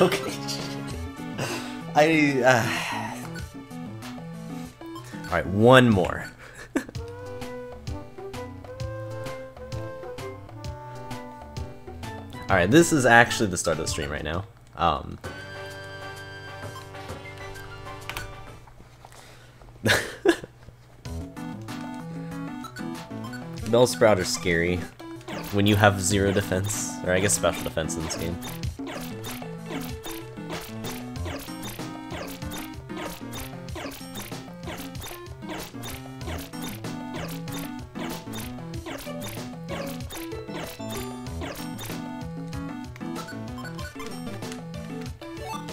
Okay. Alright, one more. Alright, this is actually the start of the stream right now. Bellsprout are scary when you have zero defense, or I guess special defense in this game.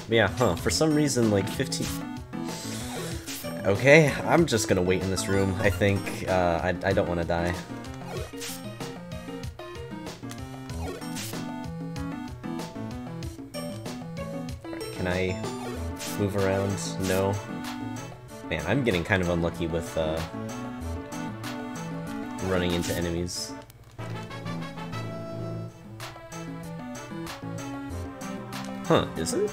But yeah, huh, for some reason, like, 15... Okay, I'm just gonna wait in this room, I think. I don't want to die. Right, can I move around? No. Man, I'm getting kind of unlucky with, running into enemies. Huh, is it?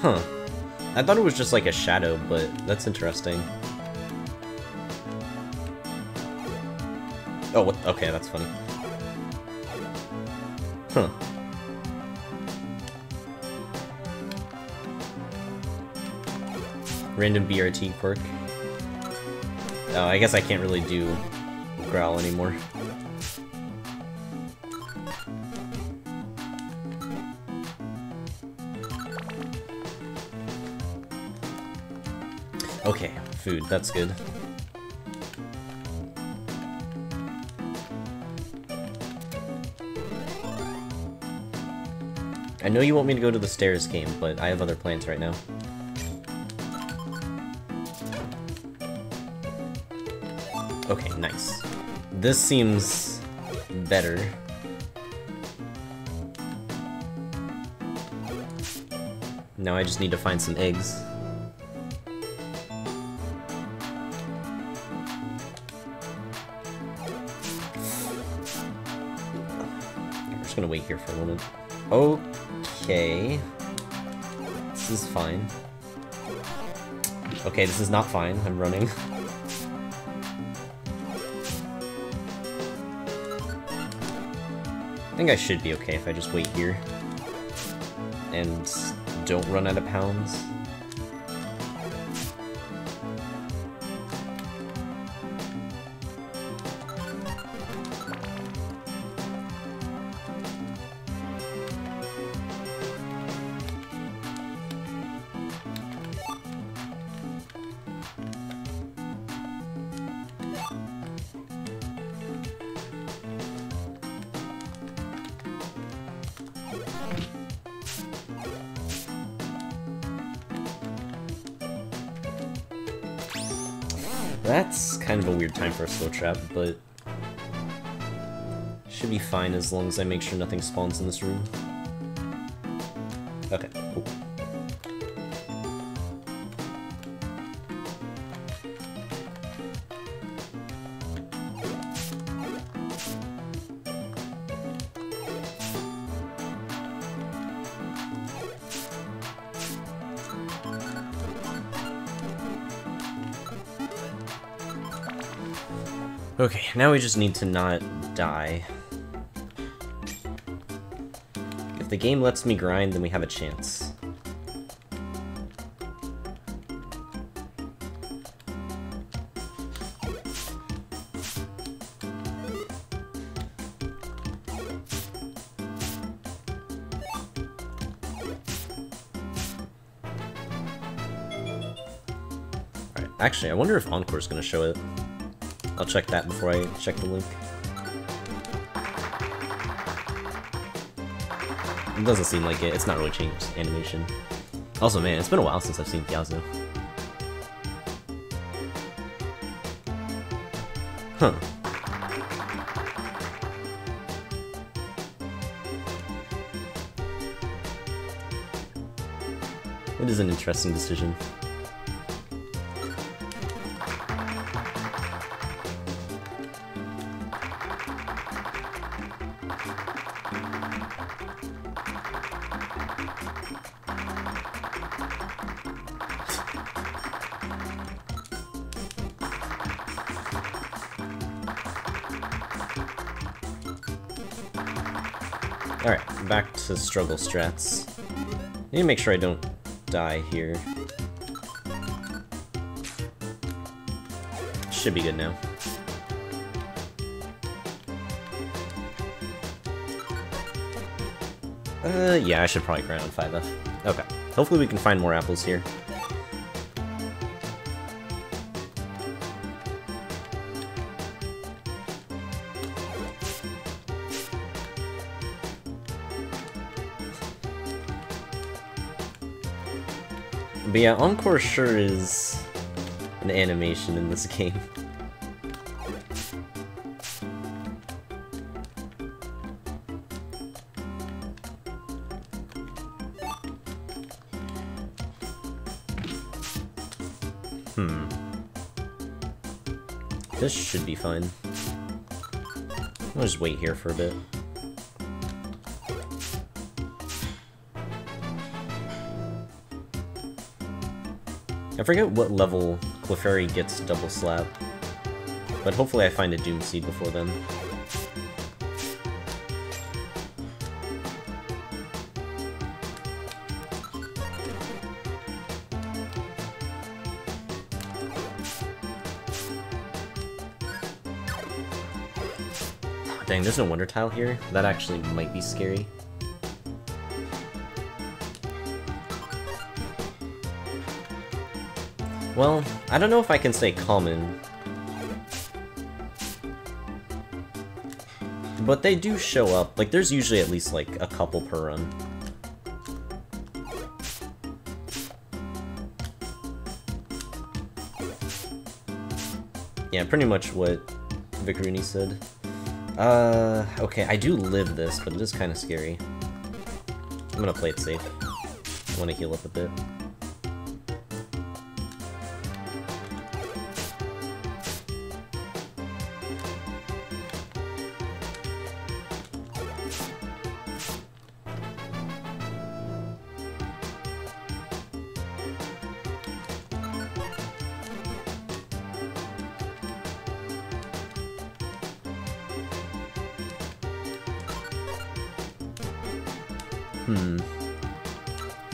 Huh. I thought it was just like a shadow, but that's interesting. Oh, what? Okay, that's funny. Huh. Random BRT quirk. Oh, I guess I can't really do Growl anymore. Okay, food, that's good. I know you want me to go to the stairs game, but I have other plans right now. Okay, nice. This seems better. Now I just need to find some eggs. Gonna wait here for a moment. Okay. This is fine. Okay, this is not fine. I'm running. I think I should be okay if I just wait here. And don't run out of pounds. That's kind of a weird time for a slow trap, but should be fine as long as I make sure nothing spawns in this room. Okay, cool. Okay, now we just need to not die. If the game lets me grind, then we have a chance. Alright, actually, I wonder if Encore's gonna show it. I'll check that before I check the link. It doesn't seem like it. It's not really changed animation. Also, man, it's been a while since I've seen Kyozo. Huh. It is an interesting decision. Alright, back to struggle strats. I need to make sure I don't die here. Should be good now. Yeah, I should probably grind on 5F. Okay. Hopefully we can find more apples here. But yeah, Encore sure is an animation in this game. This should be fun. I'll just wait here for a bit. I forget what level Clefairy gets DoubleSlap, but hopefully I find a Doom Seed before then. Dang, there's no Wonder Tile here? That actually might be scary. Well, I don't know if I can say common, but they do show up. Like, there's usually at least, like, a couple per run. Yeah, pretty much what Vicarini said. Okay, I do live this, but it is kind of scary. I'm gonna play it safe. I want to heal up a bit.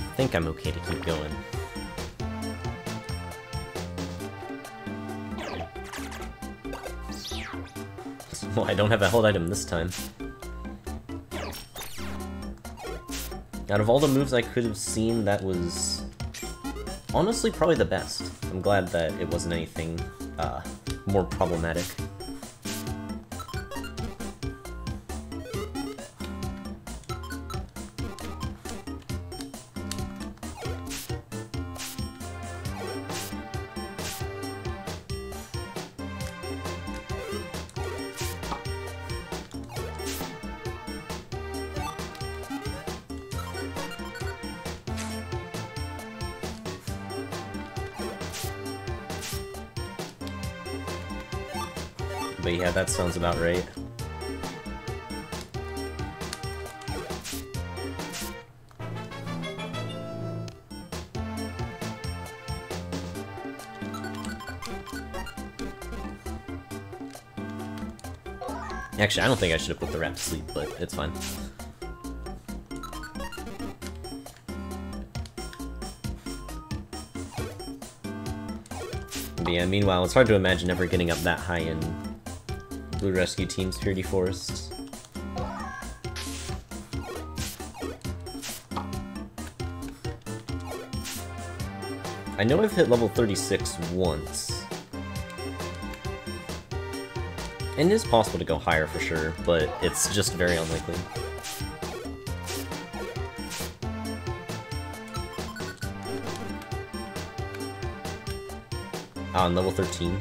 I think I'm okay to keep going. Well, I don't have a held item this time. Out of all the moves I could have seen, that was honestly probably the best. I'm glad that it wasn't anything more problematic. But yeah, that sounds about right. Actually, I don't think I should have put the rat to sleep, but it's fine. But yeah, meanwhile, it's hard to imagine ever getting up that high in Blue Rescue Team's Purity Forest. I know I've hit level 36 once. And it is possible to go higher for sure, but it's just very unlikely. On level 13.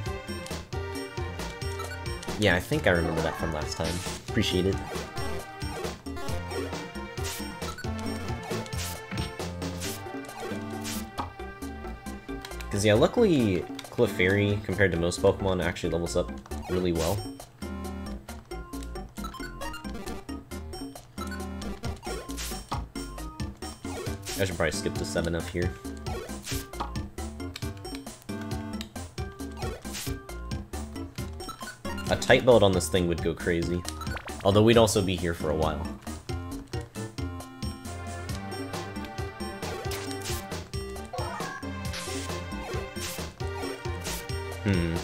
Yeah, I think I remember that from last time. Appreciate it. Because yeah, luckily Clefairy, compared to most Pokemon, actually levels up really well. I should probably skip to 7F here. A tight belt on this thing would go crazy. Although we'd also be here for a while. Hmm.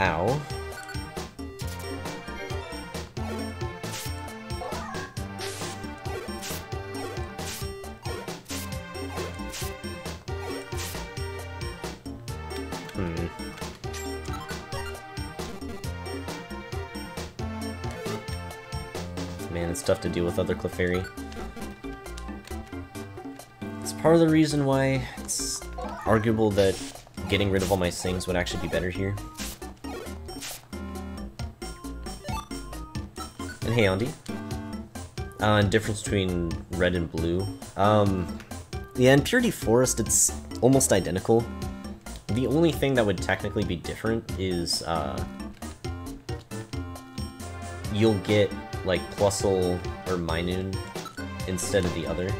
Ow. Man, it's tough to deal with other Clefairy. It's part of the reason why it's arguable that getting rid of all my things would actually be better here. And hey, Andy. Difference between red and blue. Yeah, in Purity Forest, it's almost identical. The only thing that would technically be different is, you'll get, like, Plusle or Minun instead of the other.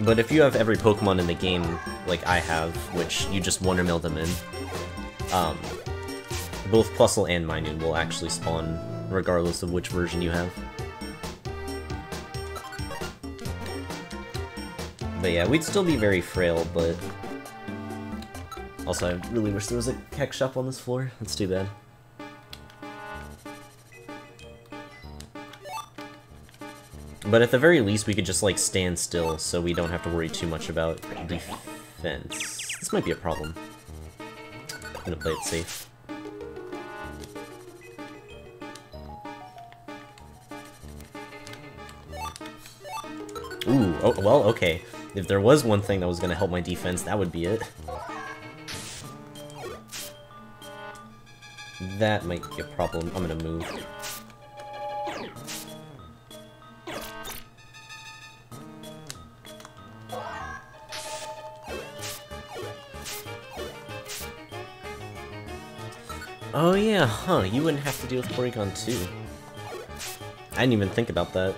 But if you have every Pokemon in the game, like I have, which you just Wonder Mill them in, both Plusle and Minun will actually spawn, regardless of which version you have. But yeah, we'd still be very frail, but... Also, I really wish there was a Keck shop on this floor. That's too bad. But at the very least, we could just, like, stand still, so we don't have to worry too much about defense. This might be a problem. I'm gonna play it safe. Ooh, oh, well, okay. If there was one thing that was gonna help my defense, that would be it. That might be a problem. I'm gonna move. Oh yeah, huh, you wouldn't have to deal with Porygon too. I didn't even think about that.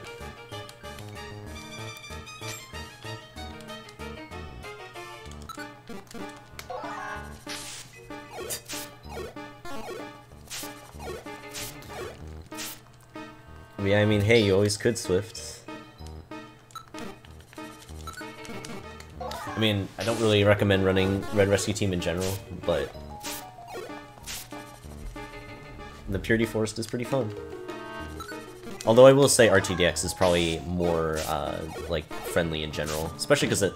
Yeah, I mean, hey, you always could Swift. I mean, I don't really recommend running Red Rescue Team in general, but... the Purity Forest is pretty fun. Although I will say RTDX is probably more, like, friendly in general. Especially because it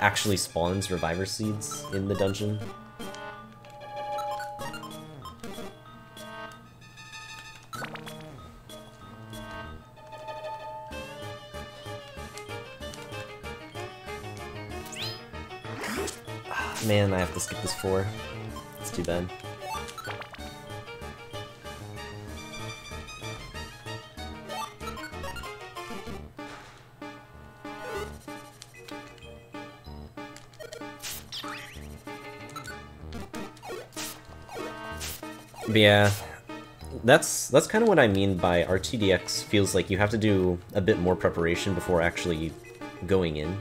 actually spawns Reviver Seeds in the dungeon. Man, I have to skip this floor. It's too bad. But yeah, that's kind of what I mean by RTDX feels like you have to do a bit more preparation before actually going in.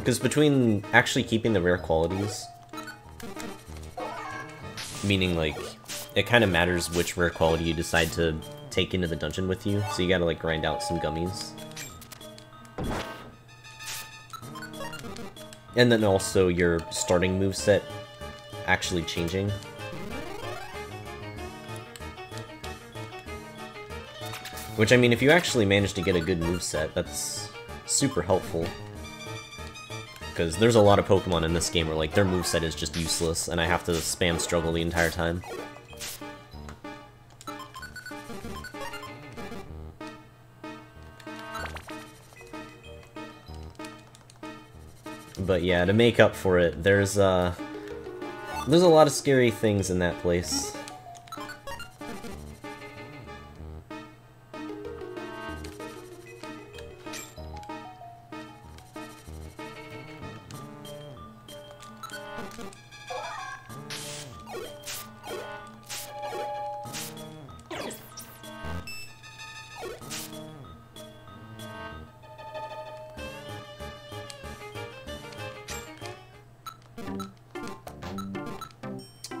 Because between actually keeping the rare qualities, meaning, like, it kind of matters which rare quality you decide to take into the dungeon with you, so you gotta, like, grind out some gummies. And then also your starting moveset actually changing. Which, I mean, if you actually manage to get a good moveset, that's super helpful. Because there's a lot of Pokemon in this game where, like, their moveset is just useless, and I have to spam struggle the entire time. But yeah, to make up for it, there's a lot of scary things in that place.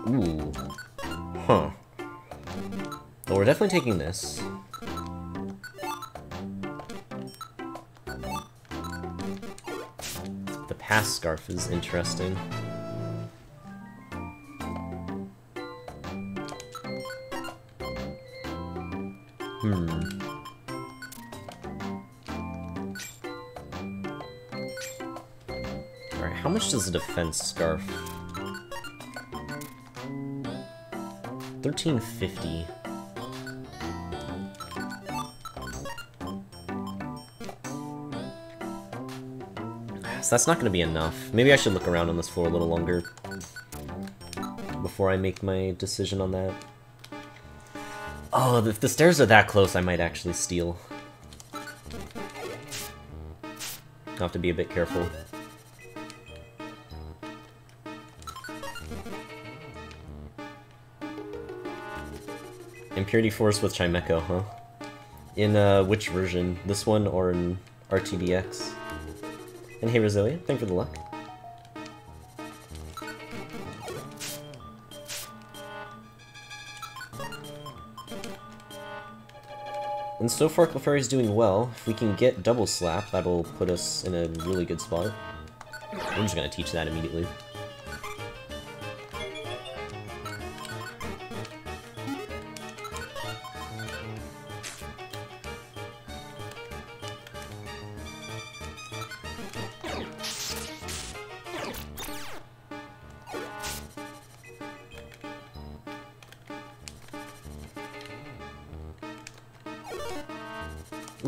Ooh. Huh. Well, we're definitely taking this. The past scarf is interesting. Alright, how much does the defense scarf? 1350. So that's not gonna be enough. Maybe I should look around on this floor a little longer before I make my decision on that. Oh, if the stairs are that close, I might actually steal. I'll have to be a bit careful. Purity Forest with Chimecho, huh? In which version? This one or in RTDX? And hey Roselia, thanks for the luck. And so far Clefairy's doing well. If we can get DoubleSlap, that'll put us in a really good spot. I'm just gonna teach that immediately.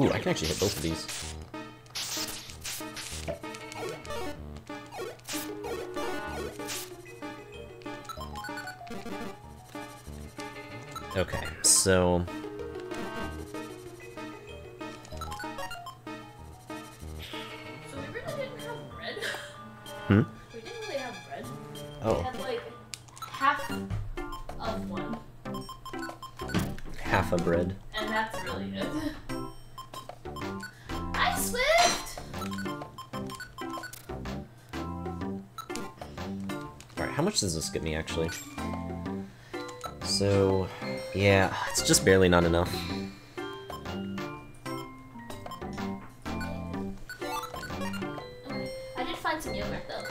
Ooh, I can actually hit both of these. Okay, so... we really didn't have bread. Hmm? We didn't really have bread. Oh. We had, like, half of one. Half a bread. And that's really good. Swift! Alright, how much does this get me, actually? So, yeah, it's just barely not enough. I did find some yogurt, though.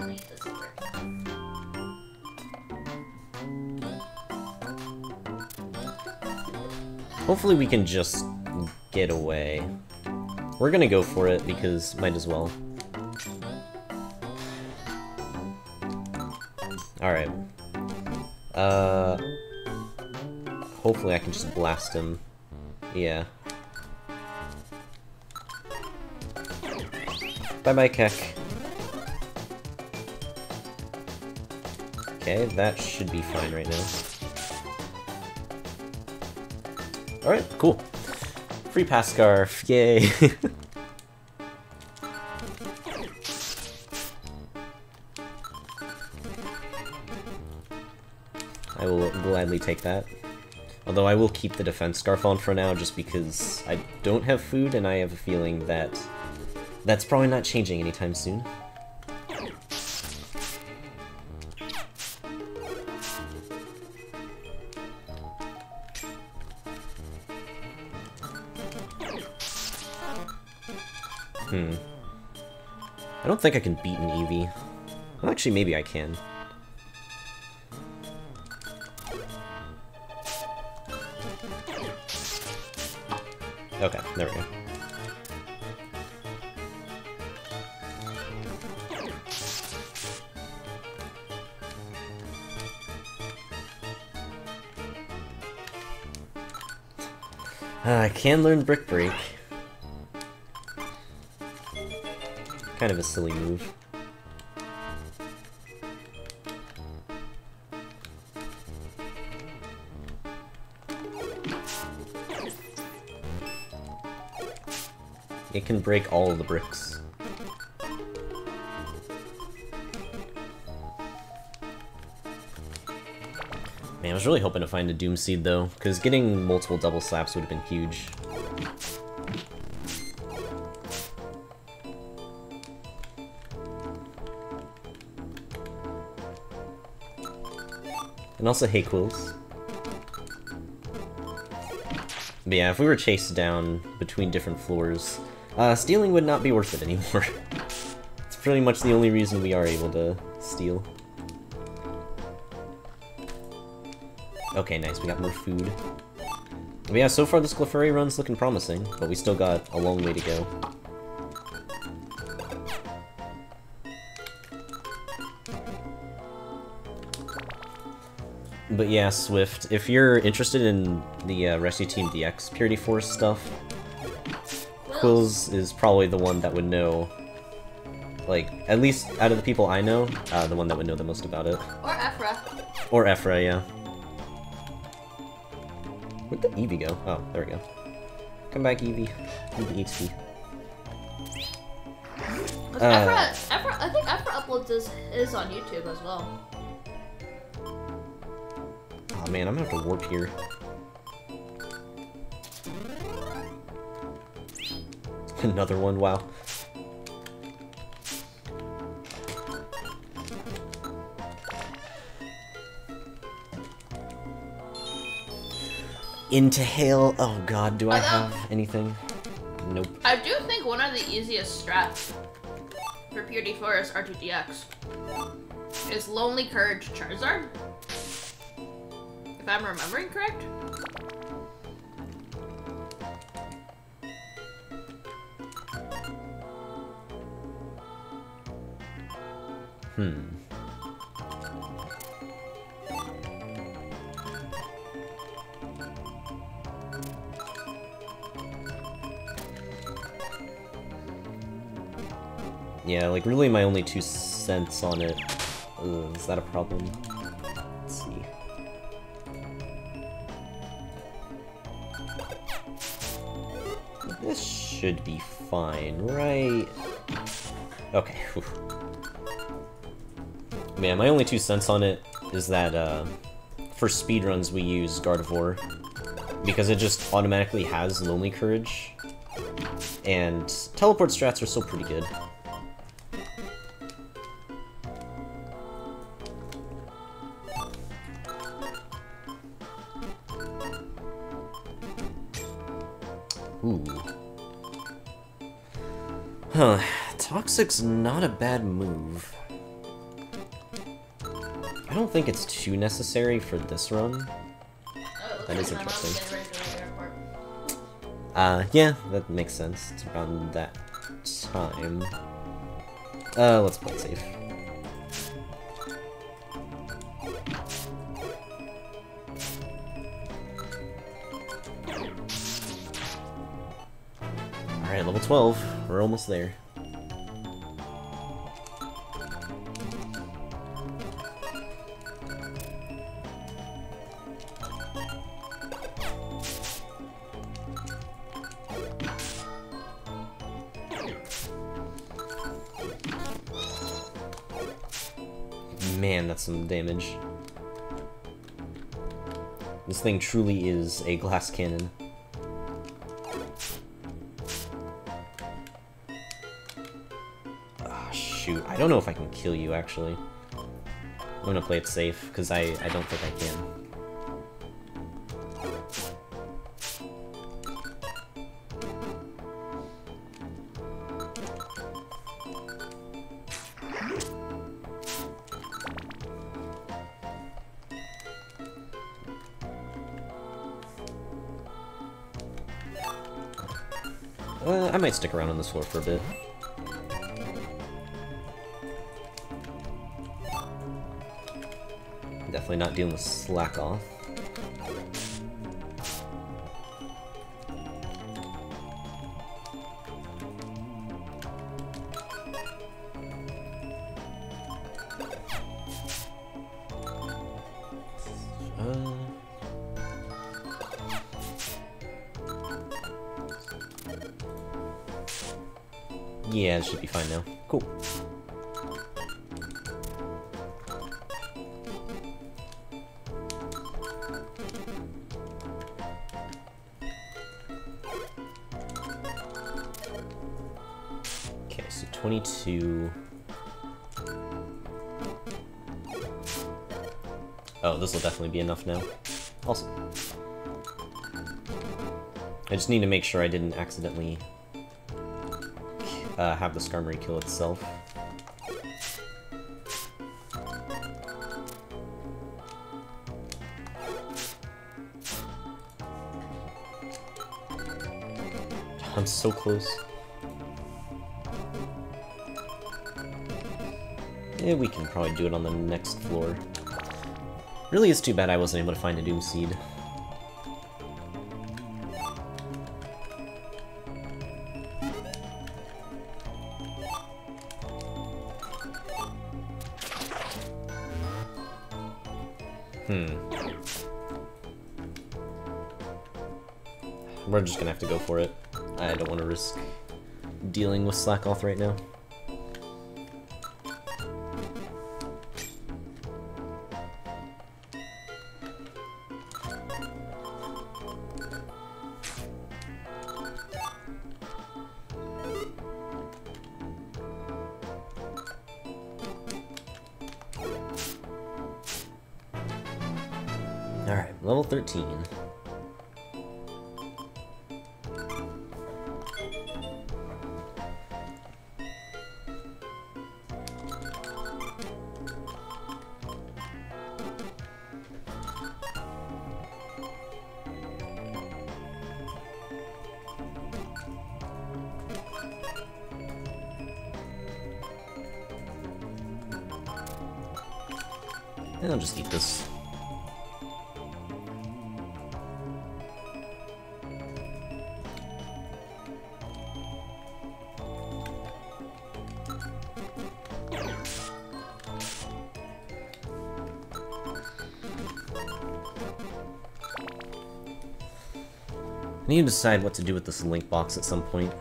I'll eat this yogurt. Hopefully we can just get away. We're gonna go for it, because might as well. Alright. Hopefully I can just blast him. Yeah. Bye-bye, Keck. Okay, that should be fine right now. Alright, cool. Free pass scarf, yay! I will gladly take that. Although I will keep the defense scarf on for now just because I don't have food and I have a feeling that that's probably not changing anytime soon. I don't think I can beat an Eevee. Well, actually, maybe I can. Okay, there we go. I can learn Brick Break. Kind of a silly move. It can break all of the bricks. Man, I was really hoping to find a Doom Seed though, because getting multiple double slaps would have been huge. And also, hey Quills. But yeah, if we were chased down between different floors, stealing would not be worth it anymore. It's pretty much the only reason we are able to steal. Okay, nice, we got more food. But yeah, so far this Clefairy run's looking promising, but we still got a long way to go. But yeah, Swift, if you're interested in the Rescue Team DX Purity Forest stuff, Quills is probably the one that would know, like, at least out of the people I know, the one that would know the most about it. Or Ephra. Or Ephra, yeah. Where'd the Eevee go? Oh, there we go. Come back, Eevee. Eevee XP. Ephra, I think Ephra uploads his on YouTube as well. Oh man, I'm gonna have to warp here. Another one, wow. Inhale, oh god, do I have anything? Nope. I do think one of the easiest strats for Purity Forest RTDX is Lonely Courage Charizard. If I'm remembering correct? Hmm. Yeah, like really my only 2 cents on it. Ugh, is that a problem? Should be fine, right? Okay. Man, my only 2 cents on it is that for speedruns we use Gardevoir because it just automatically has Lonely Courage, and teleport strats are still pretty good. Huh, Toxic's not a bad move. I don't think it's too necessary for this run. Oh, that is interesting. Yeah, that makes sense. It's around that time. Let's play it safe. Alright, level 12. We're almost there. Man, that's some damage. This thing truly is a glass cannon. I don't know if I can kill you, actually. I'm gonna play it safe, because I don't think I can. I might stick around on this floor for a bit. Definitely not dealing with slack off. Yeah, it should be fine now. Cool. Oh, this will definitely be enough now. Awesome. I just need to make sure I didn't accidentally have the Skarmory kill itself. I'm so close. Yeah, we can probably do it on the next floor. Really is too bad I wasn't able to find a Doom Seed. We're just gonna have to go for it. I don't want to risk dealing with Slackoth right now. Alright, level 13. I'll just eat this. I need to decide what to do with this link box at some point.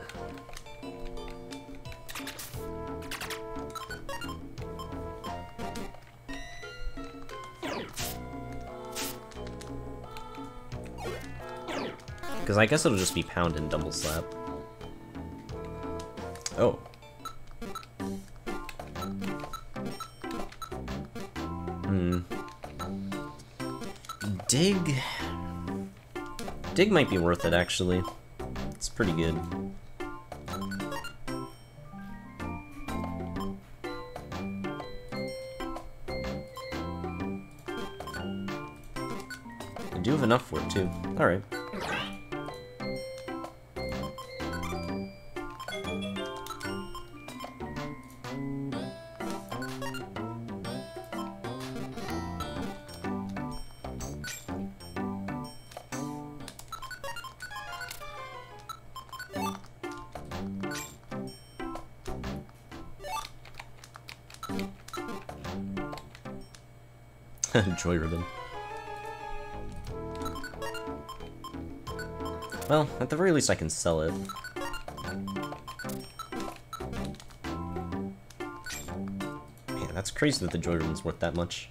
I guess it'll just be pound and double slap. Oh. Dig. Dig might be worth it, actually. It's pretty good. I do have enough for it, too. Alright. Joy ribbon. Well, at the very least I can sell it. Man, that's crazy that the joy ribbon's worth that much.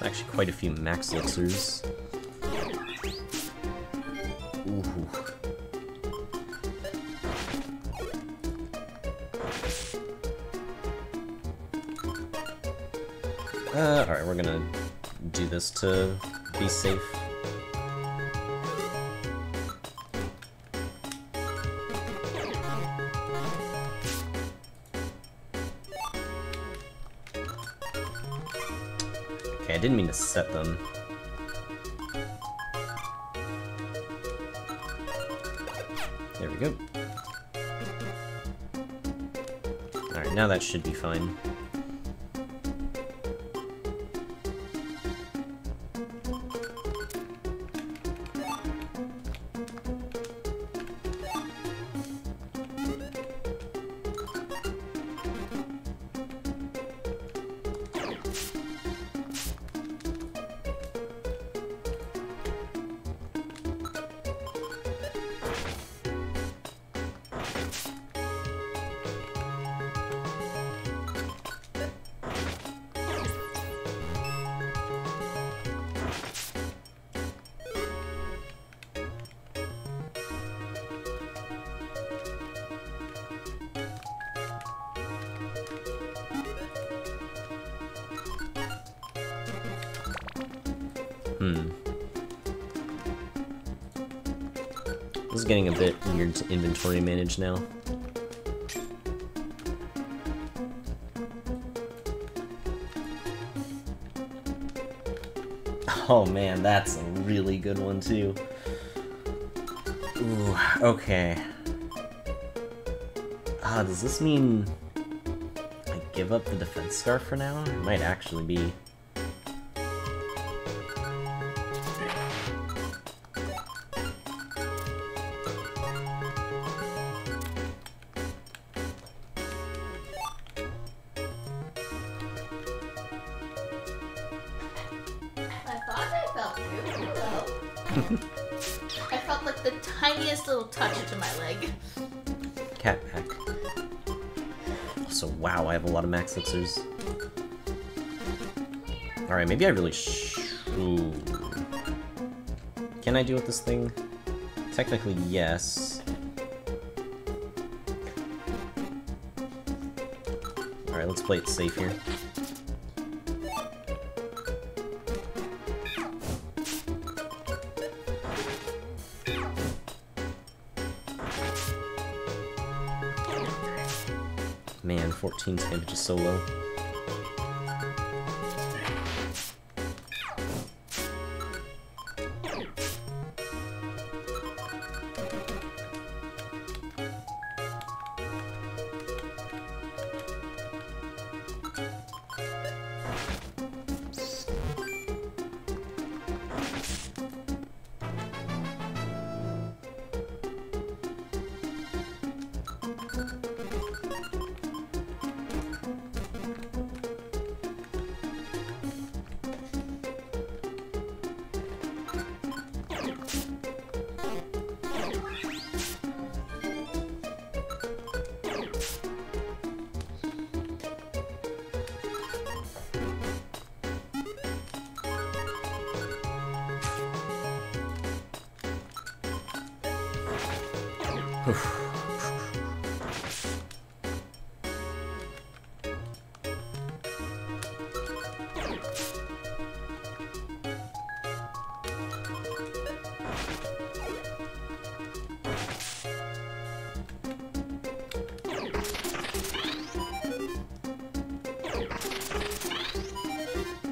Actually, quite a few max elixirs. Ooh. Alright, we're gonna do this to be safe. I didn't mean to set them. There we go. Alright, now that should be fine. This is getting a bit weird to inventory manage now. Oh man, that's a really good one too. Ooh, okay. Ah, does this mean I give up the Defense Scarf for now? It might actually be. Max elixirs. Alright, maybe I really Ooh. Can I deal with this thing? Technically, yes. Alright, let's play it safe here. Man, 14 damage is so low.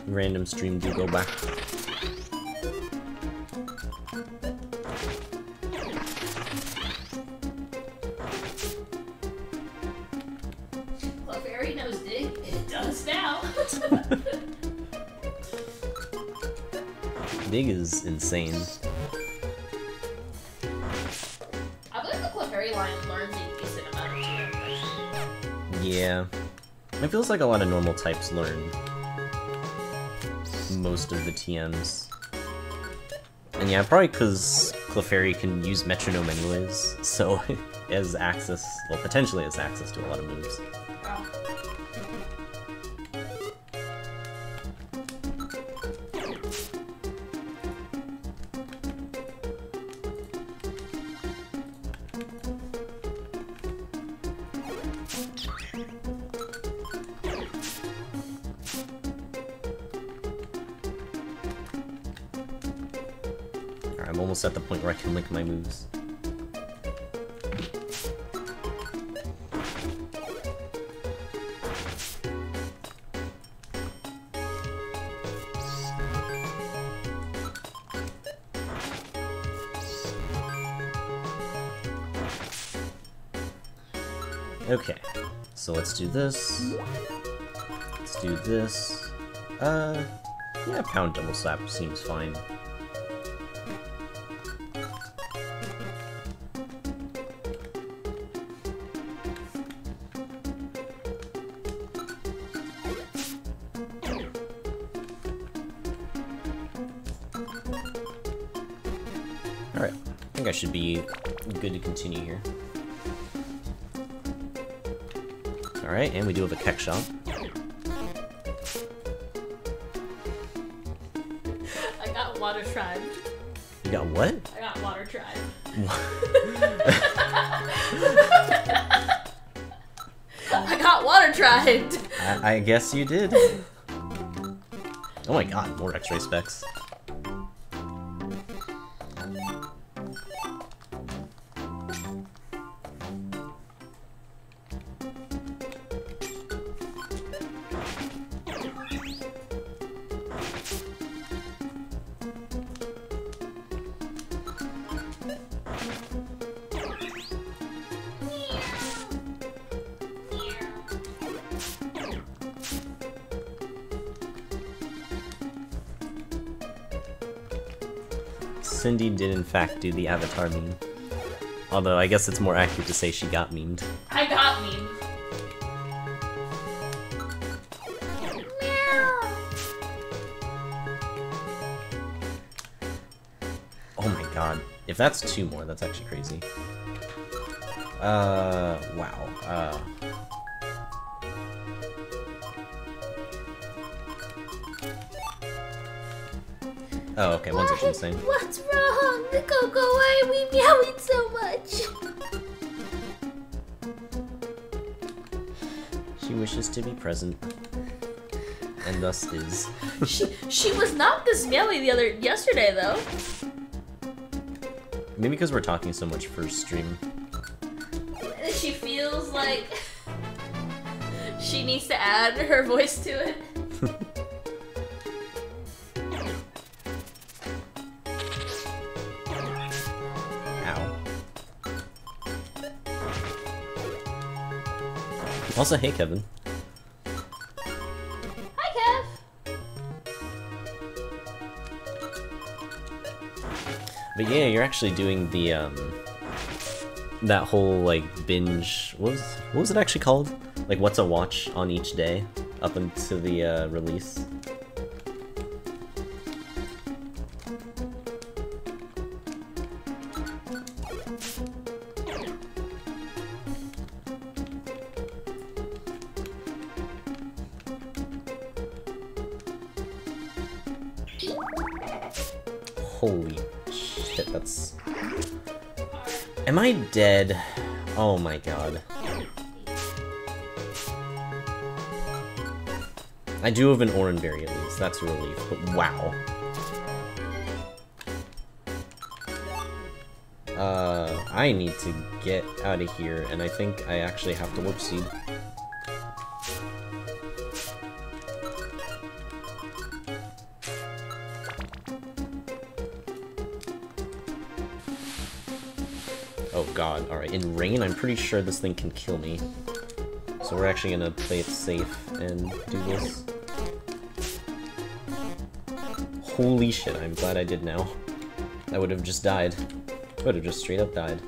Random stream do go back. Clefairy knows dig, it does now. Dig is insane. I believe the Clefairy line learns a decent amount of damage. Yeah. It feels like a lot of normal types learn most of the TMs. And yeah, probably because Clefairy can use Metronome anyways, so it has access, well, potentially has access to a lot of moves. At the point where I can link my moves. Okay, so let's do this. Let's do this. Yeah, pound DoubleSlap seems fine. Should be good to continue here. Alright, and we do have a Keck shop. I got water tribe. You got what? I got water tribe. I got water tribe! I guess you did. Oh my god, more X-ray specs. Cindy did in fact do the avatar meme. Although I guess it's more accurate to say she got memed. I got memed. Oh my god. If that's two more, that's actually crazy. Wow. Oh, okay, one's interesting. What's wrong? Coco, why are we meowing so much? She wishes to be present. And thus is. She was not this meowing yesterday, though. Maybe because we're talking so much for stream. She feels like she needs to add her voice to it. Ow. Also, hey Kevin. Hi Kev! But yeah, you're actually doing the, that whole, like, binge... What was it actually called? Like, what's a watch on each day? Up until the, release? Holy shit, that's... Am I dead? Oh my god. I do have an Oranberry at least, that's a relief, but wow. I need to get out of here, and I think I actually have to Warp Seed. God, alright. In rain, I'm pretty sure this thing can kill me. So we're actually gonna play it safe and do this. Holy shit, I'm glad I did now. I would have just died. Would have just straight up died.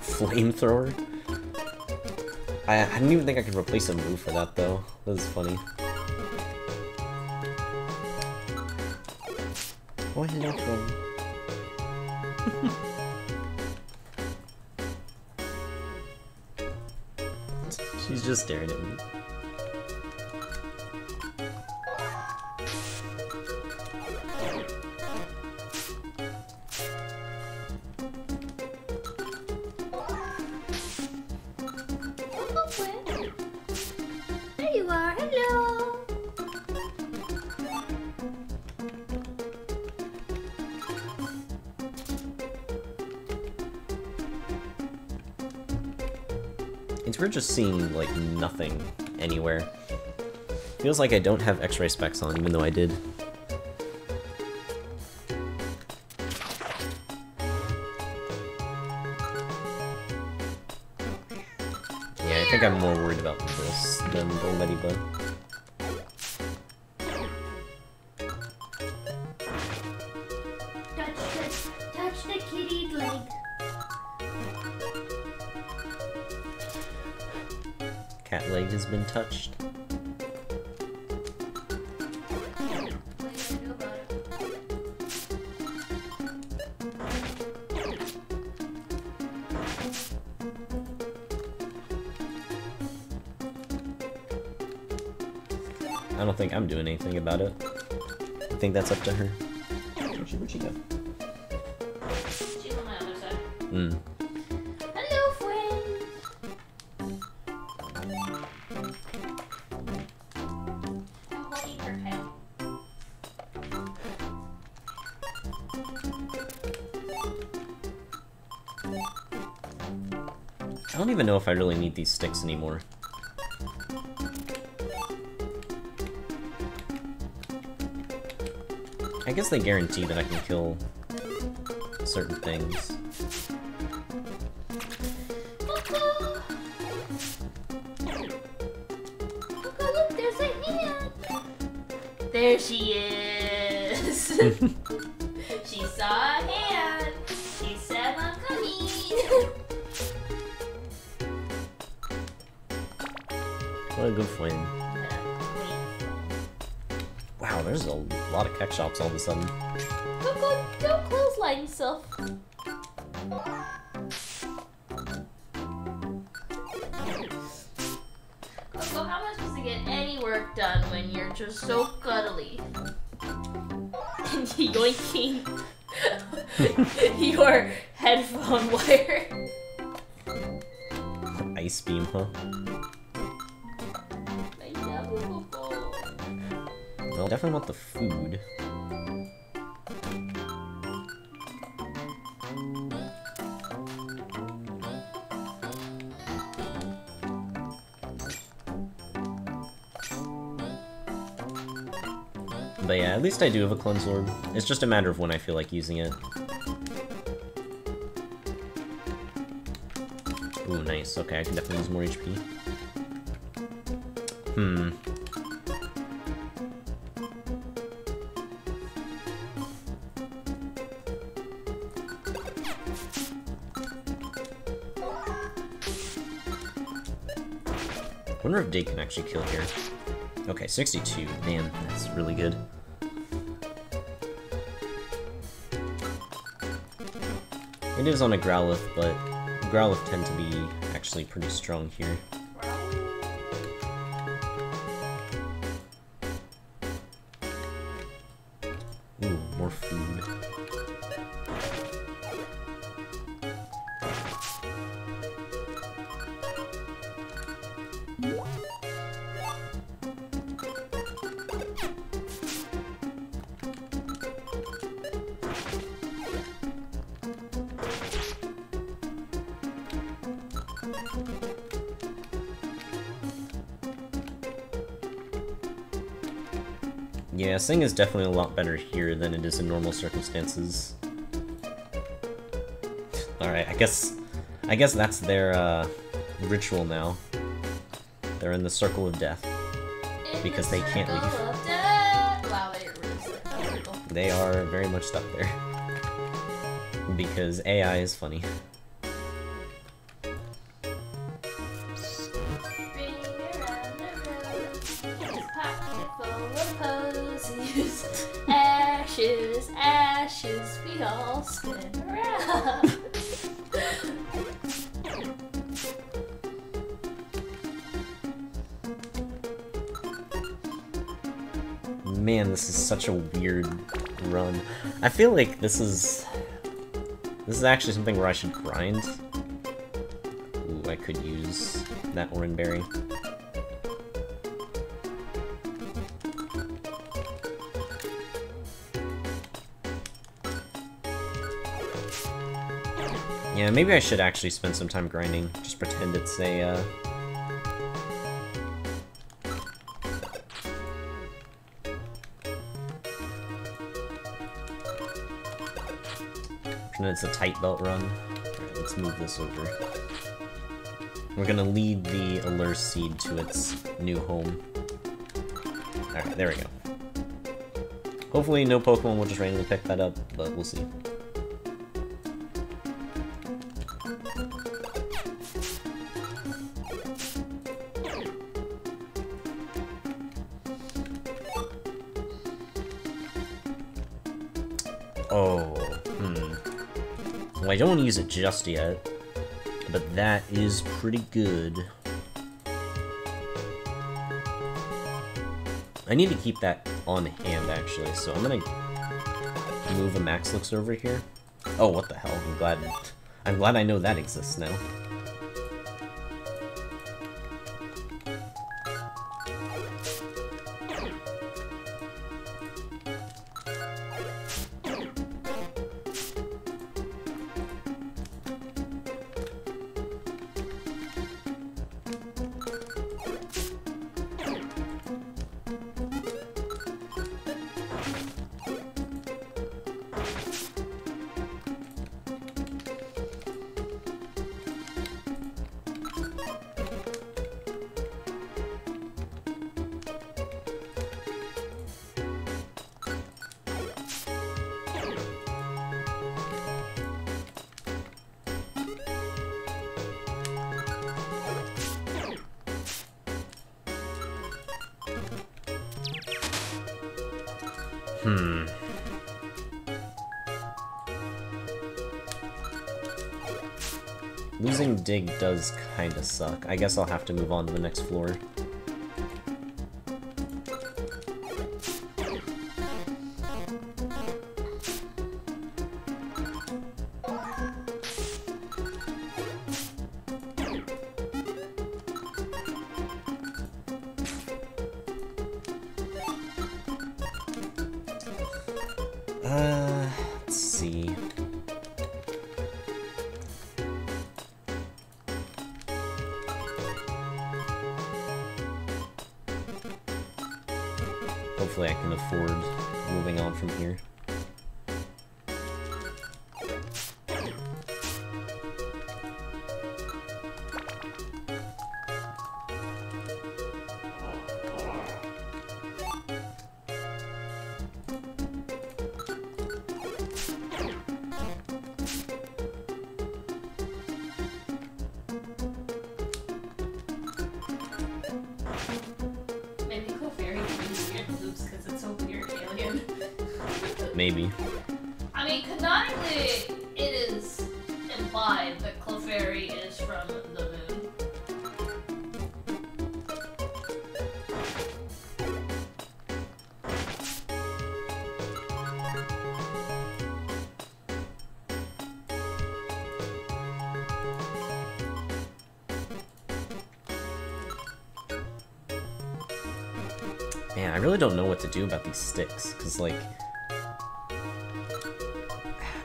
Flamethrower? I didn't even think I could replace a move for that though. This is funny. Why did I throw? She's just staring at me. There you are, hello. We're just seeing, like, nothing anywhere. Feels like I don't have X-ray specs on, even though I did. Yeah, I think I'm more worried about this than the Ladybug. Been touched. I don't think I'm doing anything about it. I think that's up to her. Where'd she go? She's on my other side. Mm. I don't even know if I really need these sticks anymore. I guess they guarantee that I can kill certain things. Coco! Coco, look, there's a hand! There There she is. She saw a hand. She said, I'm coming. What a good flame. Wow, there's a lot of Keck shops all of a sudden. Coco, don't clothesline yourself. Coco, how am I supposed to get any work done when you're just so cuddly? And yoinking your headphone wire. Ice beam, huh? I definitely want the food. But yeah, at least I do have a cleanse orb. It's just a matter of when I feel like using it. Ooh, nice. Okay, I can definitely use more HP. Hmm. I wonder if Dig can actually kill here. Okay, 62. Damn, that's really good. It is on a Growlithe, but Growlithe tend to be actually pretty strong here. Ooh, more food. Yeah, Sing is definitely a lot better here than it is in normal circumstances. Alright, I guess that's their ritual now. They're in the circle of death. Because they can't leave. Wow, they are very much stuck there. Because AI is funny. Man, this is such a weird run. I feel like this is actually something where I should grind. Ooh, I could use that orange berry. Yeah, maybe I should actually spend some time grinding. Just pretend it's a, it's a tight belt run. Alright, let's move this over. We're gonna lead the Allure Seed to its new home. Alright, there we go. Hopefully no Pokemon will just randomly pick that up, but we'll see. I don't want to use it just yet, but that is pretty good. I need to keep that on hand, actually, so I'm gonna move a max elixir over here. Oh, what the hell? I'm glad I know that exists now. Hmm. Losing Dig does kinda suck. I guess I'll have to move on to the next floor. Hopefully I can afford moving on from here. Maybe. I mean, canonically, it is implied that Clefairy is from the moon. Man, I really don't know what to do about these sticks, because, like,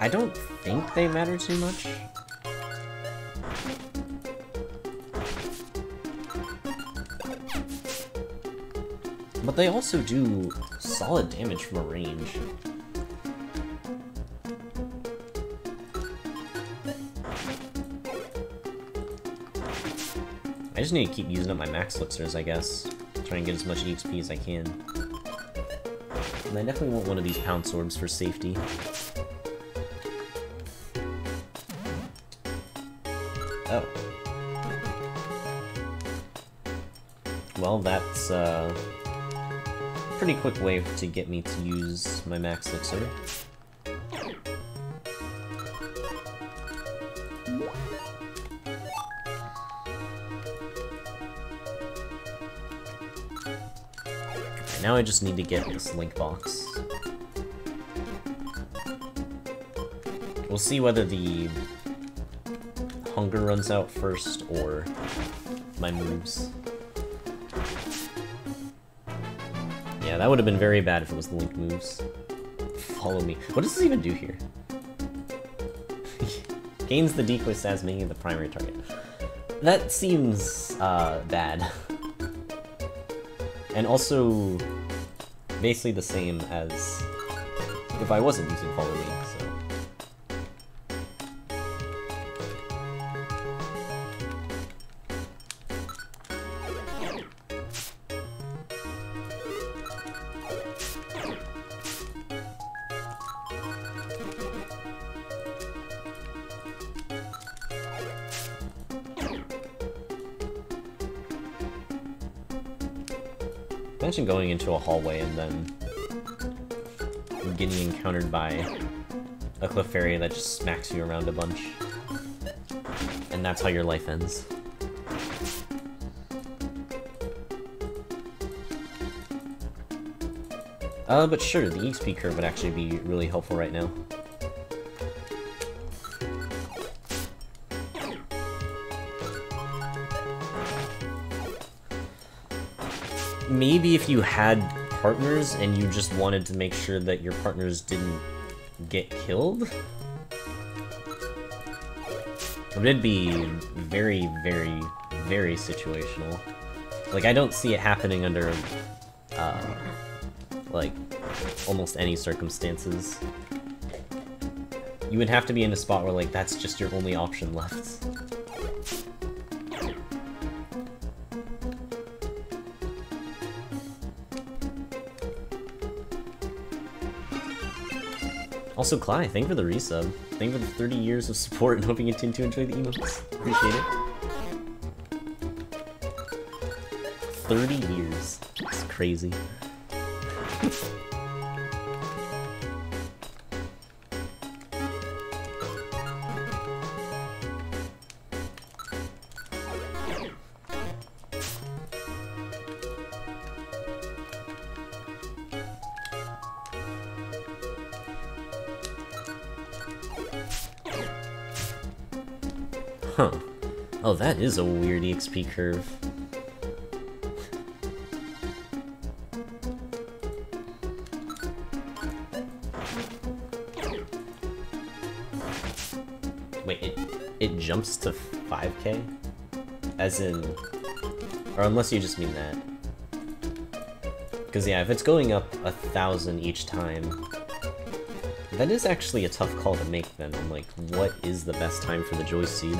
I don't think they matter too much. But they also do solid damage from a range. I just need to keep using up my max elixirs, I guess. Try and get as much EXP as I can. And I definitely want one of these pounce orbs for safety. Oh. Well, that's a pretty quick way to get me to use my max elixir. Now I just need to get this link box. We'll see whether the hunger runs out first, or my moves. Yeah, that would have been very bad if it was the link moves. Follow Me. What does this even do here? Gains the decoy stats, making it the primary target. That seems, bad. And also, basically the same as if I wasn't using Follow Me, so. Imagine going into a hallway and then getting encountered by a Clefairy that just smacks you around a bunch. And that's how your life ends. But sure, the EXP curve would actually be really helpful right now. Maybe if you had partners and you just wanted to make sure that your partners didn't get killed? It'd be very, very, very situational. Like, I don't see it happening under, like, almost any circumstances. You would have to be in a spot where, like, that's just your only option left. Also, Cly, thank you for the resub. Thank you for the 30 years of support and hope you continue to enjoy the emotes. Appreciate it. 30 years. That's crazy. Huh. Oh, that is a weird EXP curve. Wait, it jumps to 5k? As in... Or unless you just mean that. Because yeah, if it's going up 1,000 each time, that is actually a tough call to make then. I'm like, what is the best time for the Joy Seed?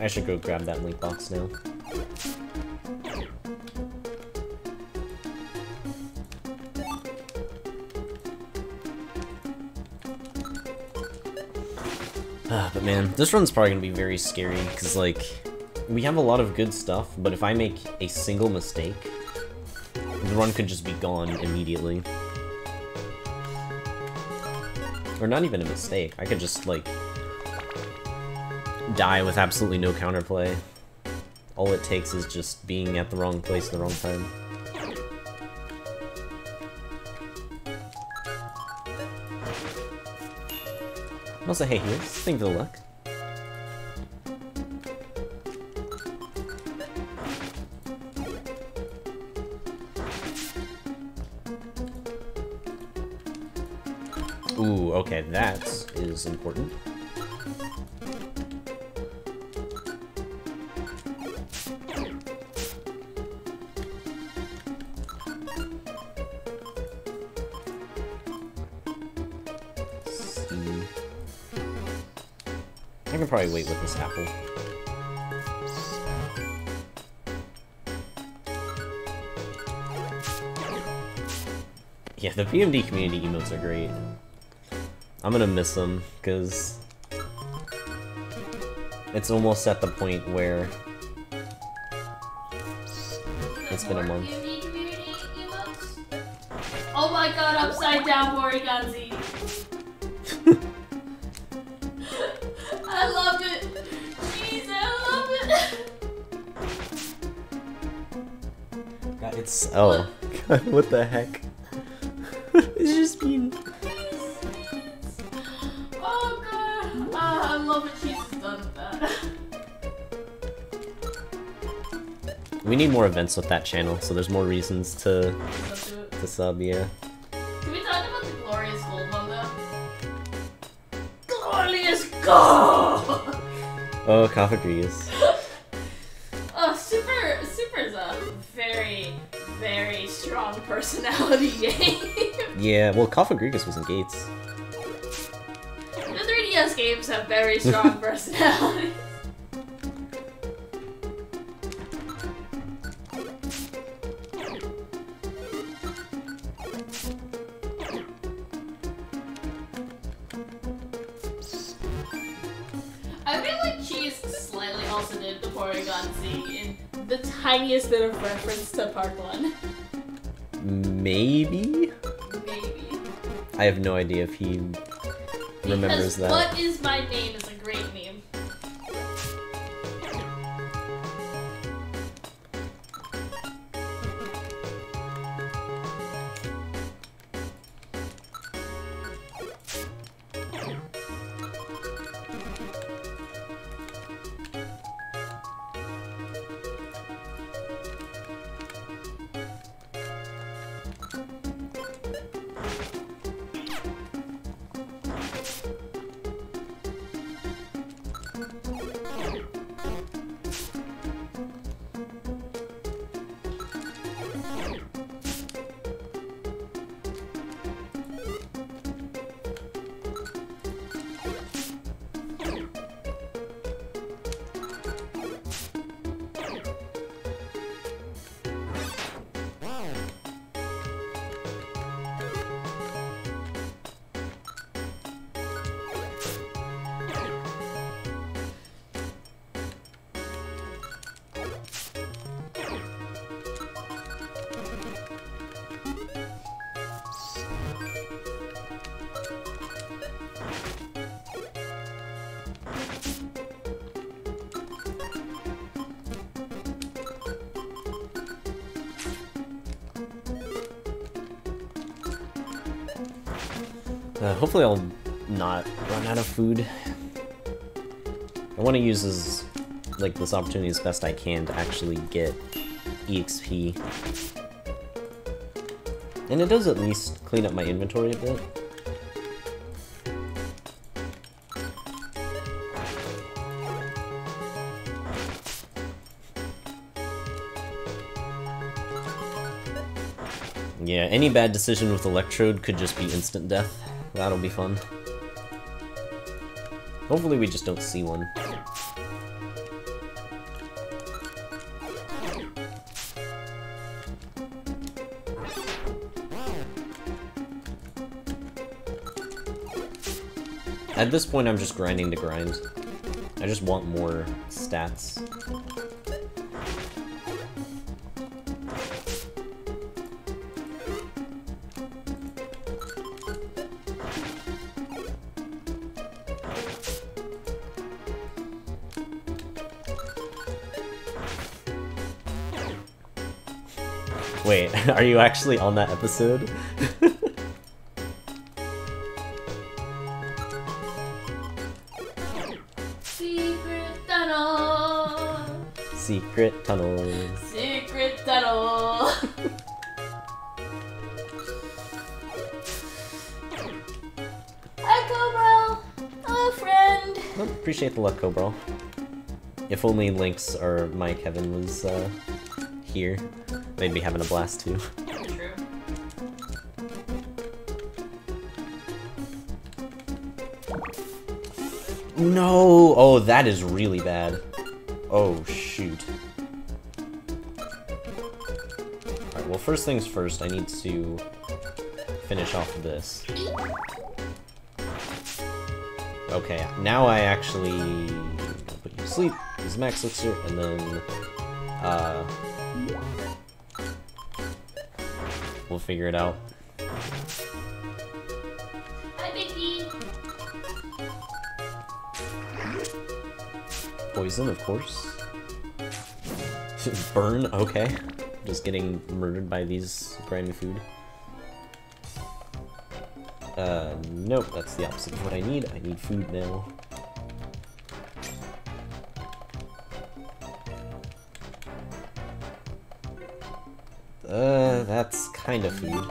I should go grab that link box now. But man, this run's probably gonna be very scary, because like, we have a lot of good stuff, but if I make a single mistake, the run could just be gone immediately. Or not even a mistake, I could just like... die with absolutely no counterplay. All it takes is just being at the wrong place at the wrong time. And also, hey, here's thing to luck. Ooh, okay, that is important. Probably wait with this apple. Yeah, the PMD community emotes are great. I'm gonna miss them, because it's almost at the point where it's been a month. Oh my god, upside down Moriganzi! I loved it! Jeez, I love it! God, it's... Oh. God, what the heck? It's just mean. Oh god! I love it, she's done with that. We need more events with that channel, so there's more reasons to... sub, yeah. Can we talk about the glorious gold one, though? Glorious gold! Oh, Kappa Grease. Oh, Super's a very, very strong personality game. Yeah, well, Kappa Grease was in Gates. The 3DS games have very strong personalities. Tiniest bit of reference to Part 1. Maybe? Maybe. I have no idea if he remembers that. What is my name is a great meme. So hopefully I'll not run out of food. I want to use this, like, this opportunity as best I can to actually get EXP. And it does at least clean up my inventory a bit. Yeah, any bad decision with Electrode could just be instant death. That'll be fun. Hopefully we just don't see one. At this point, I'm just grinding to grind. I just want more stats. Wait, are you actually on that episode? Secret tunnel. Secret tunnel. Hi, Cobral. Hello, friend. Well, appreciate the luck, Cobral. If only Lynx or my Kevin was here, they'd be having a blast too. True. No! Oh, that is really bad. Oh, shoot. Alright, well, first things first, I need to finish off this. Okay, now I actually put you to sleep, use max elixir, and then, we'll figure it out. Hi, Vicky! Poison, of course. Burn, okay. Just getting murdered by these grimy food. Nope, that's the opposite of what I need. I need food now. That's kind of food.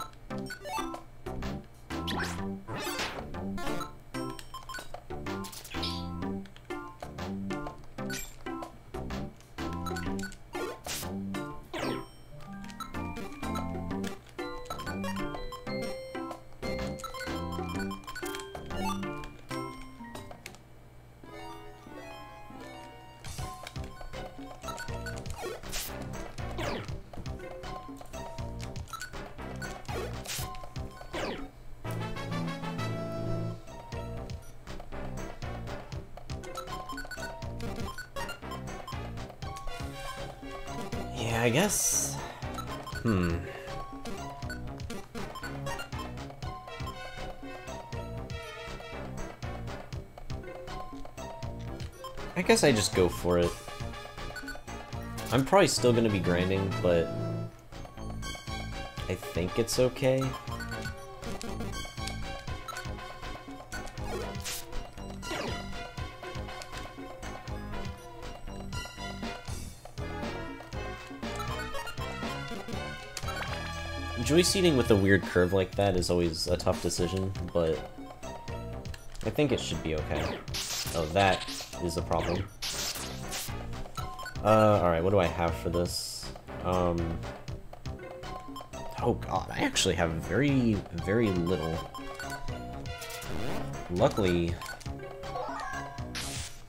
I guess... I guess I just go for it. I'm probably still gonna be grinding, but... I think it's okay. Joy Seeding with a weird curve like that is always a tough decision, but I think it should be okay. Oh, that is a problem. Alright, what do I have for this? Oh god, I actually have very, very little. Luckily,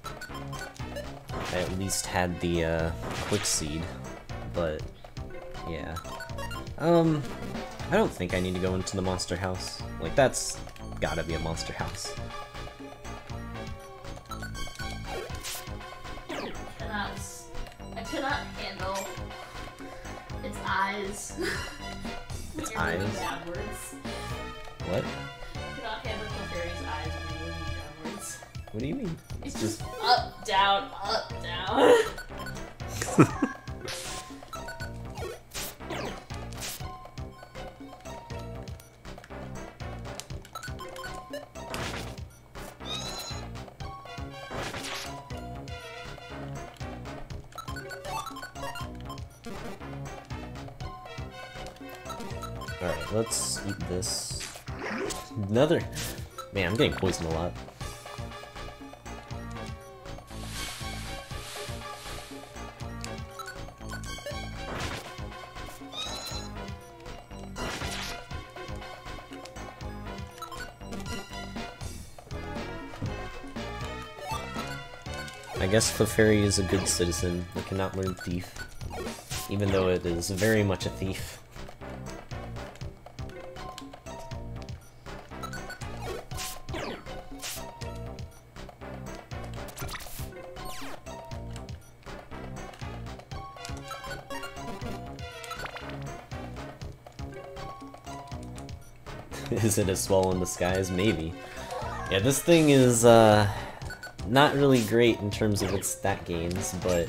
I at least had the Quick Seed, but yeah. I don't think I need to go into the monster house. Like, that's gotta be a monster house. I cannot handle its eyes. Its eyes? Moving backwards. What? I cannot handle Clefairy's eyes when you're moving backwards. What do you mean? It's just up, down, up, down. Alright, let's eat this. Another... Man, I'm getting poisoned a lot. I guess Clefairy is a good citizen. It cannot learn Thief, even though it is very much a thief. Is it a swell in disguise? Maybe. Yeah, this thing is not really great in terms of its stat gains, but...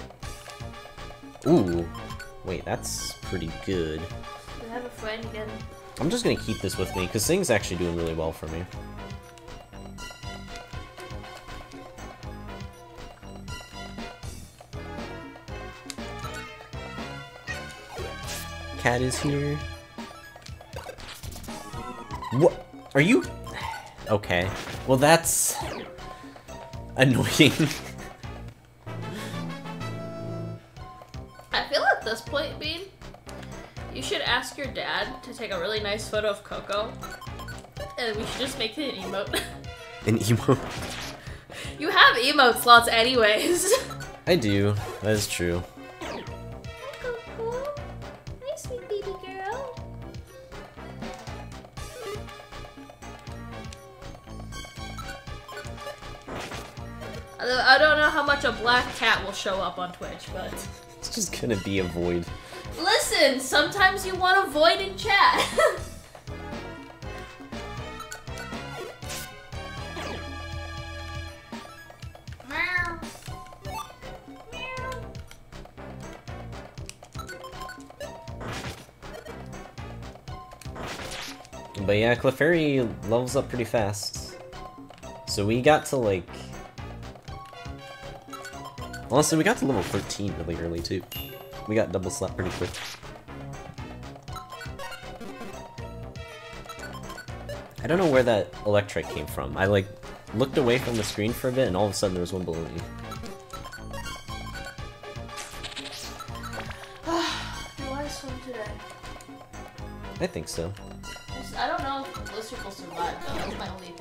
Ooh! Wait, that's pretty good. You have a friend again. I'm just gonna keep this with me, because Sing's actually doing really well for me. Cat is here. What? Are you? Okay. Well, that's... annoying. I feel at this point, Bean, you should ask your dad to take a really nice photo of Coco, and we should just make it an emote. An emote? You have emote slots anyways. I do. That is true. Coco. Hi, sweet baby girl. I don't know how much a black cat will show up on Twitch, but... It's just gonna be a void. Listen, sometimes you want a void in chat! Meow. Meow. But yeah, Clefairy levels up pretty fast. So we got to, like... Honestly, we got to level 13 really early, too. We got DoubleSlap pretty quick. I don't know where that electric came from. I, like, looked away from the screen for a bit, and all of a sudden there was one below me. Do I swim today? I think so. I don't know if Lizard will survive, though. That's my only thing.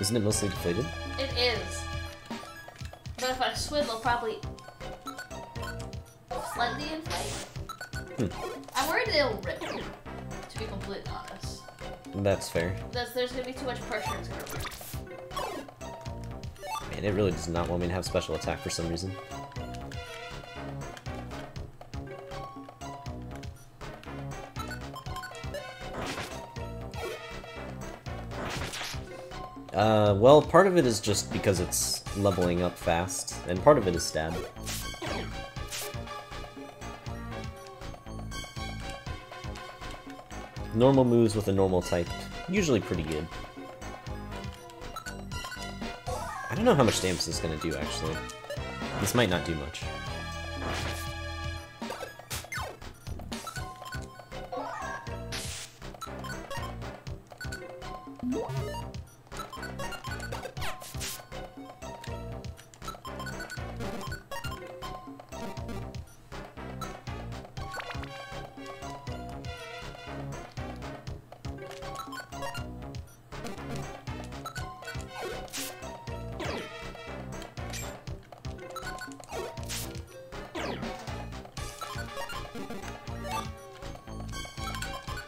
Isn't it mostly deflated? It is. But if I swim, it'll probably slightly inflate. Hmm. I'm worried it'll rip, to be completely honest. That's fair. Because there's gonna be too much pressure, it's gonna rip. Man, it really does not want me to have special attack for some reason. Well, part of it is just because it's leveling up fast, and part of it is stab. Normal moves with a normal type, usually pretty good. I don't know how much damage this is gonna do, actually. This might not do much.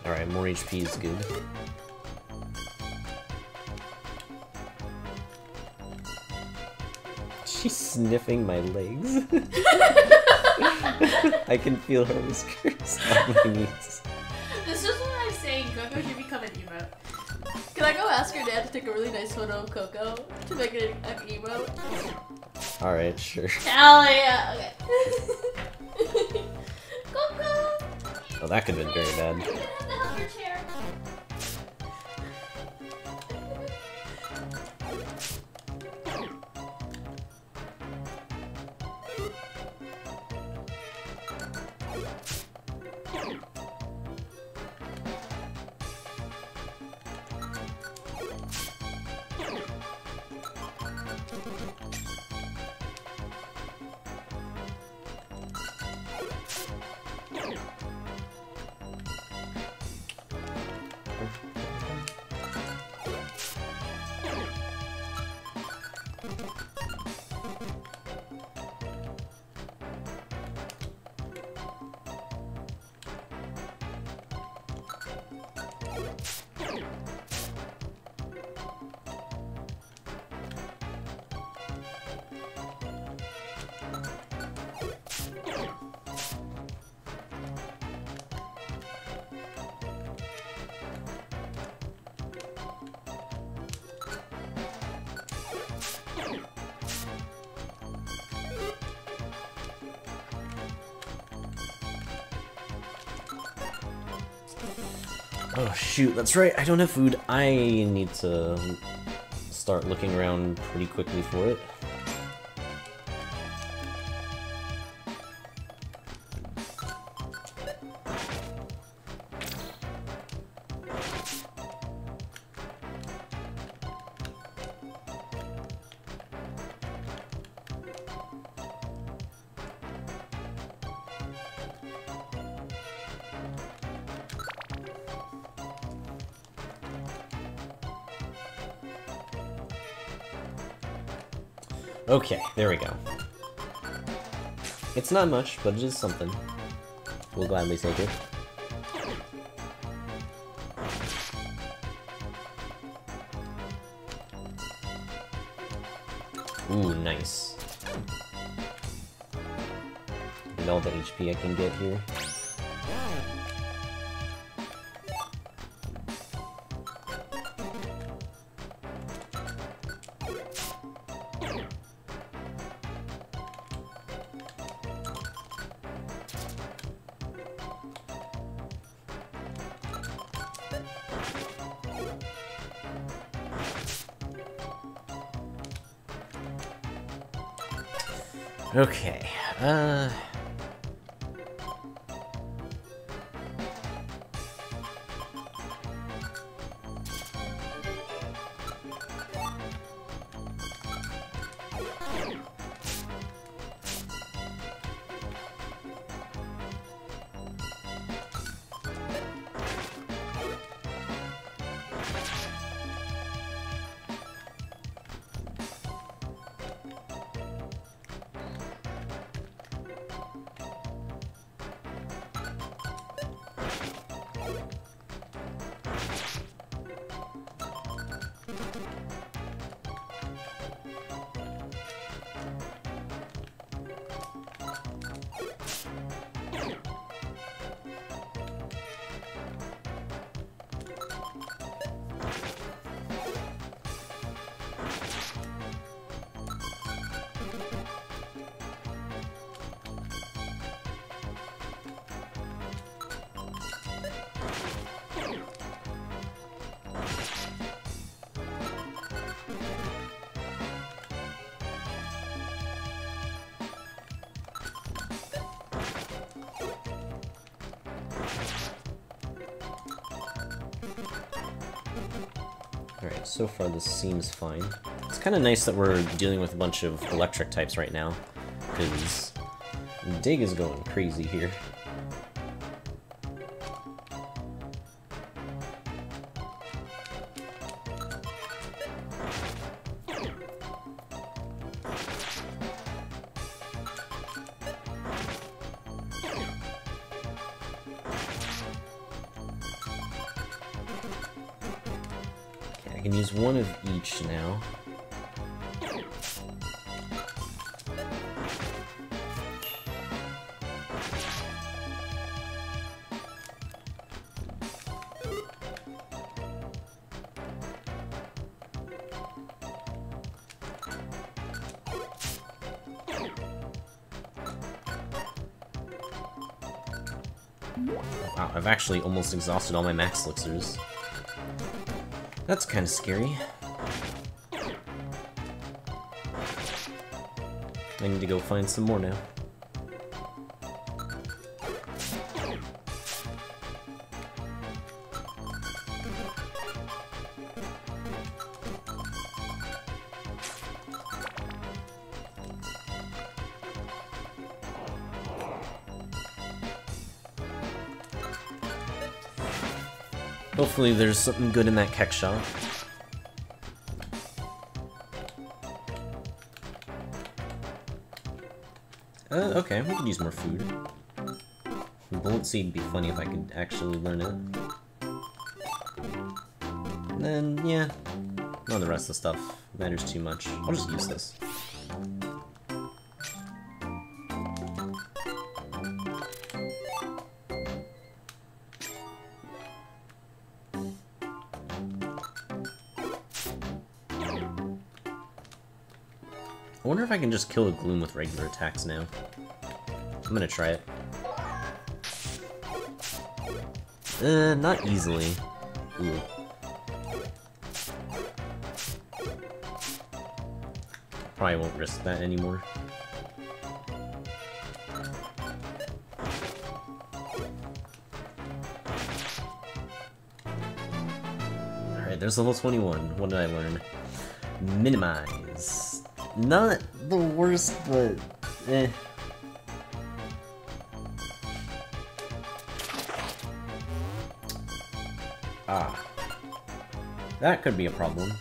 Alright, more HP is good. She's sniffing my legs. I can feel her whiskers on my knees. This is what I'm saying, Coco should become an emote. Can I go ask your dad to take a really nice photo of Coco to make it an emote? Alright, sure. Hell yeah, okay. Coco! Oh, that could've been very bad. Oh shoot, that's right, I don't have food. I need to start looking around pretty quickly for it. Okay, there we go. It's not much, but it is something. We'll gladly take it. Ooh, nice. And all the HP I can get here. Okay, so far this seems fine. It's kind of nice that we're dealing with a bunch of electric types right now, because Dig is going crazy here. Wow, I've actually almost exhausted all my max elixirs. That's kind of scary. I need to go find some more now. Hopefully there's something good in that Keck shop. Okay, we could use more food. Bullet Seed would be funny if I could actually learn it. And then, yeah, none of the rest of the stuff matters too much. I'll just use this. I can just kill a Gloom with regular attacks now. I'm gonna try it. Not easily. Ooh. Probably won't risk that anymore. Alright, there's level 21. What did I learn? Minimize. Not the worst, but eh. Ah. That could be a problem.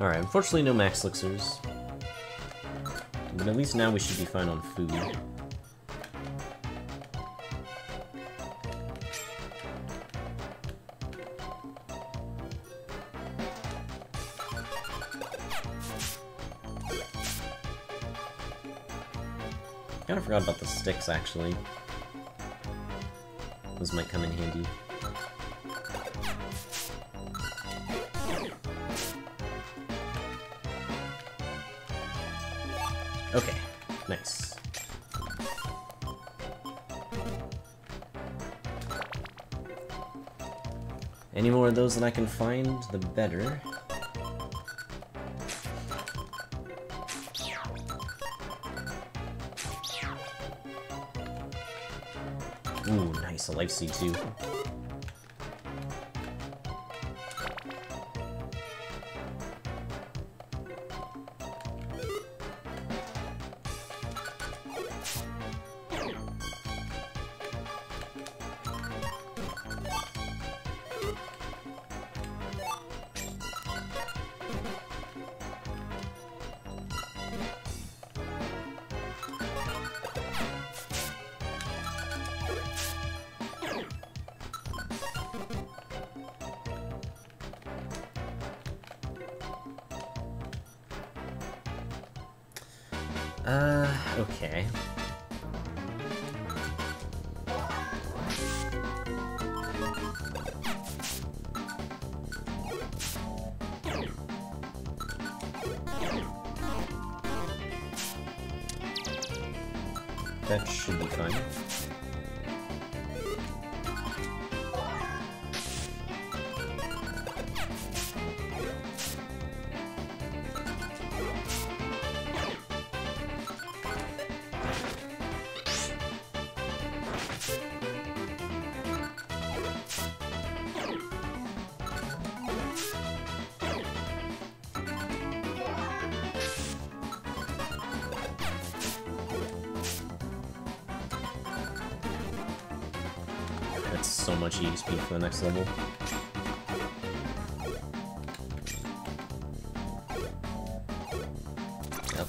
Alright, unfortunately no max elixirs. But at least now we should be fine on food. Kinda forgot about the sticks, actually. Those might come in handy. Okay, nice. Any more of those that I can find, the better. Ooh, nice, a life seed too. Okay. That should be fine. So much EXP for the next level. Yep.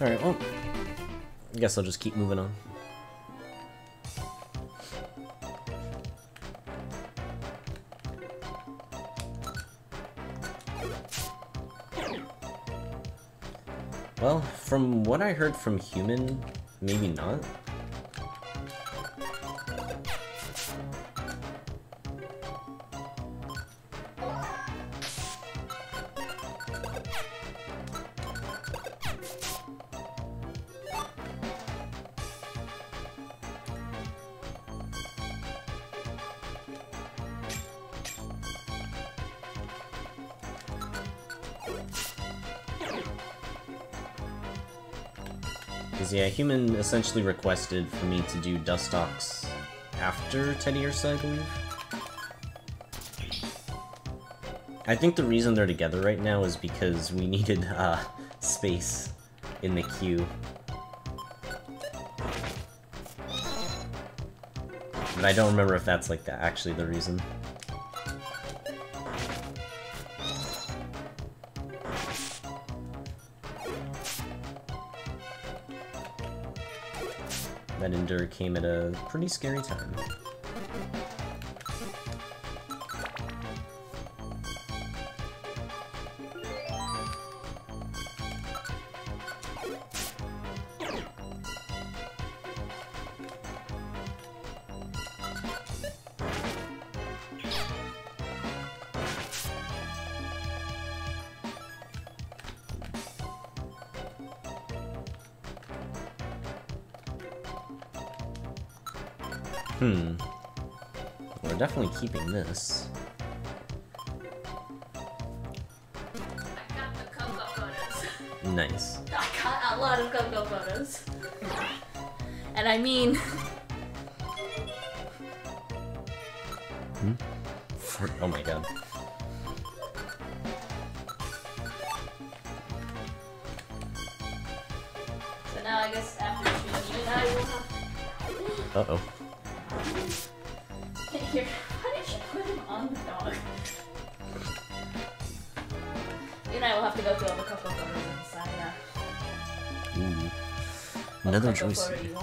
Alright, well, I guess I'll just keep moving on. Well, from what I heard from Human, maybe not. Yeah, Human essentially requested for me to do Dustox after Teddy Ursa, I believe. I think the reason they're together right now is because we needed space in the queue. but I don't remember if that's like actually the reason. That Ender came at a pretty scary time. We're definitely keeping this. I got the Coco photos. Nice. I got a lot of Coco photos. And I mean... Oh my god. So now I guess after she and I will have... Uh-oh. Here, why did you put him on the dog? You and I will have to go through all the Coco photos and sign up. Ooh. Another Joy Seed.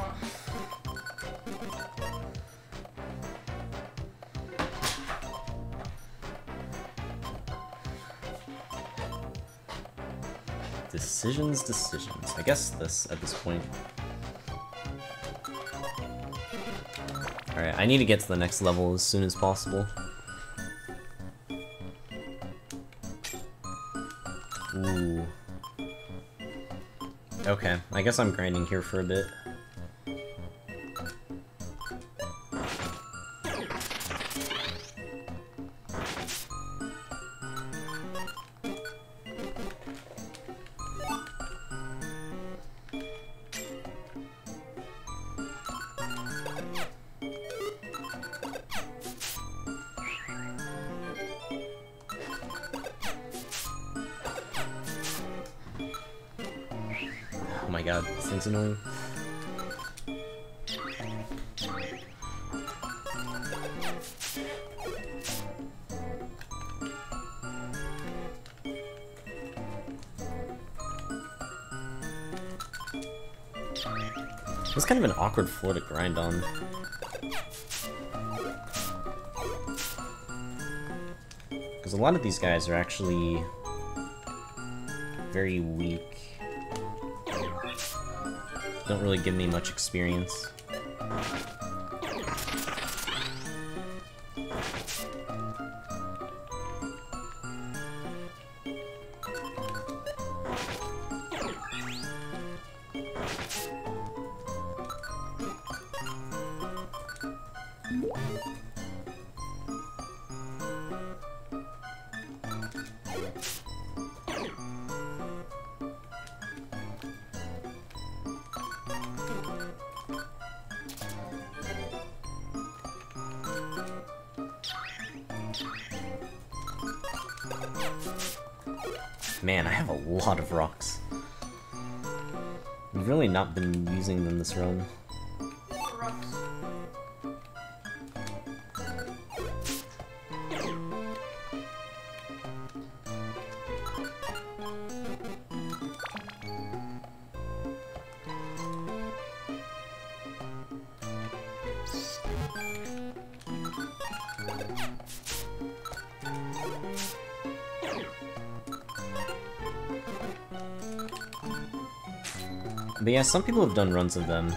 Decisions, decisions. I guess this, at this point... Alright, I need to get to the next level as soon as possible. Ooh. Okay, I guess I'm grinding here for a bit. It's kind of an awkward floor to grind on. Because a lot of these guys are actually very weak. Don't really give me much experience. Man, I have a lot of rocks. I've really not been using them this run. But yeah, some people have done runs of them.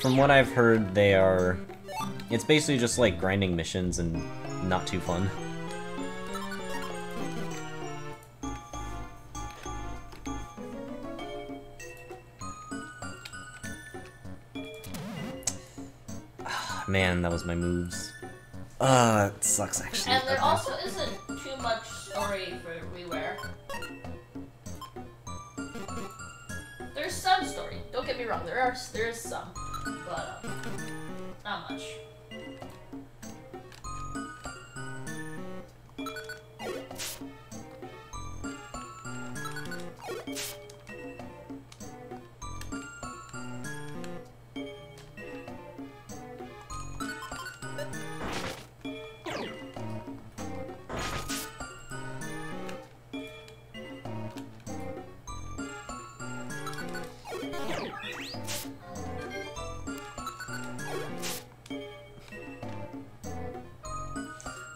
From what I've heard, they are... It's basically just like grinding missions and not too fun. Man, that was my moves. It sucks actually. And there also isn't too much story for reware. There's some story, don't get me wrong, there is some, but not much.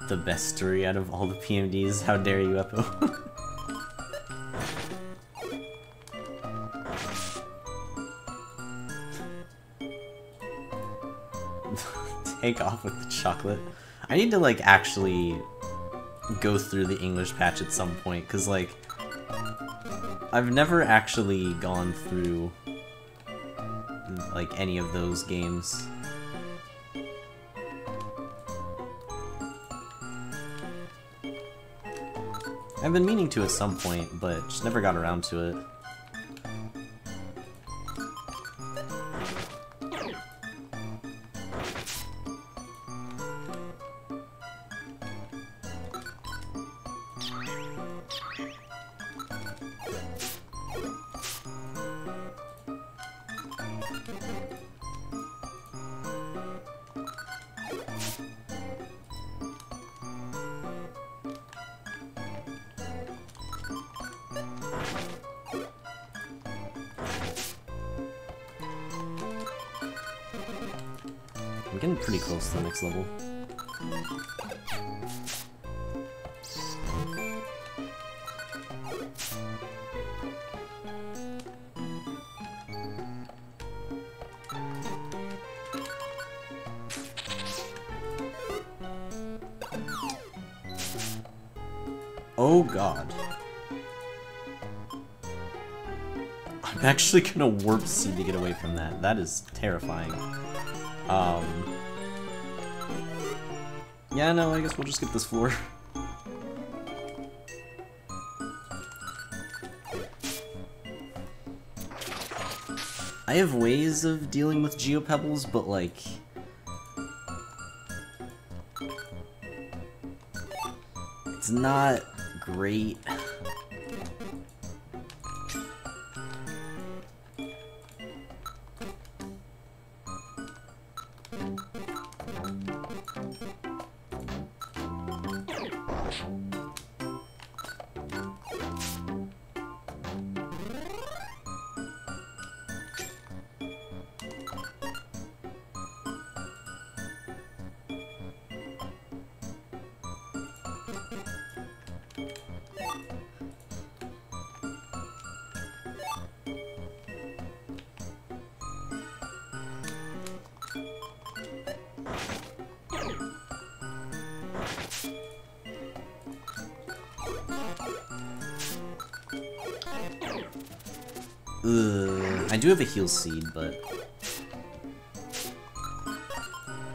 the best story out of all the PMDs. How dare you, Eppo? Take off with the chocolate. I need to, like, actually go through the English patch at some point, because, like, I've never actually gone through, like, any of those games. I've been meaning to at some point, but just never got around to it. Level. Oh god. I'm actually gonna warp seed to get away from that. That is terrifying. Yeah, no, I guess we'll just get this floor. I have ways of dealing with Geopebbles, but like... it's not great. I do have a heal seed, but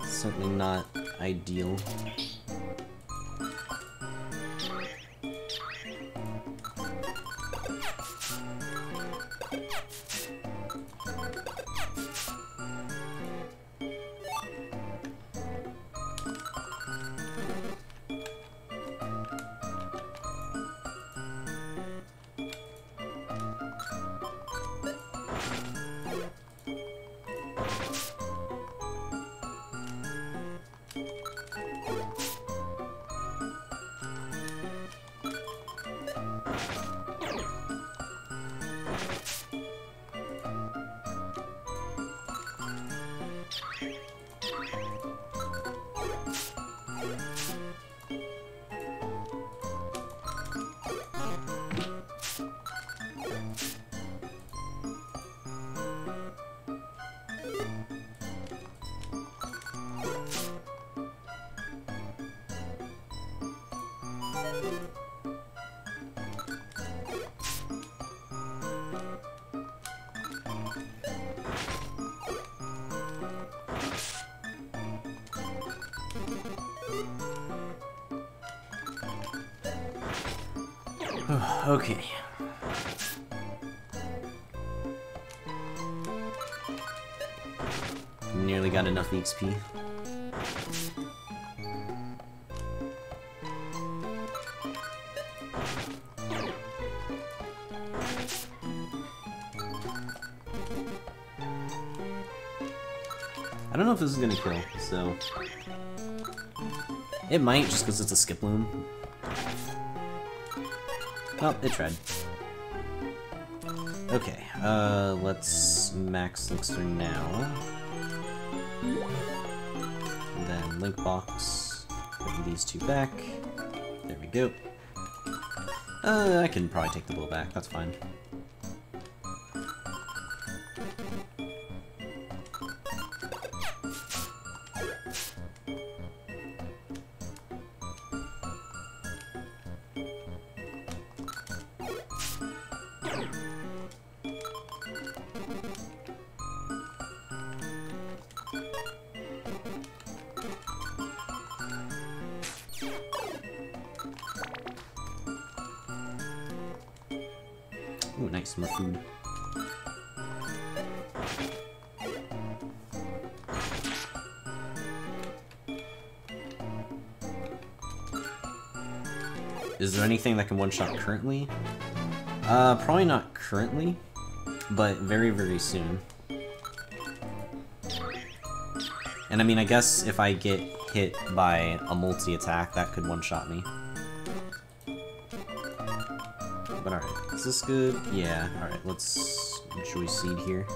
certainly not ideal. Okay. Nearly got enough XP. I don't know if this is gonna kill, so... it might, just because it's a Skiploom. Oh, it tried. Okay, let's max elixir now. And then link box. Bring these two back. There we go. I can probably take the bull back, that's fine. Is there anything that can one-shot currently? Probably not currently, but very, very soon. And I mean, I guess if I get hit by a multi-attack, that could one-shot me. But alright, is this good? Yeah, alright, let's Joy Seed here.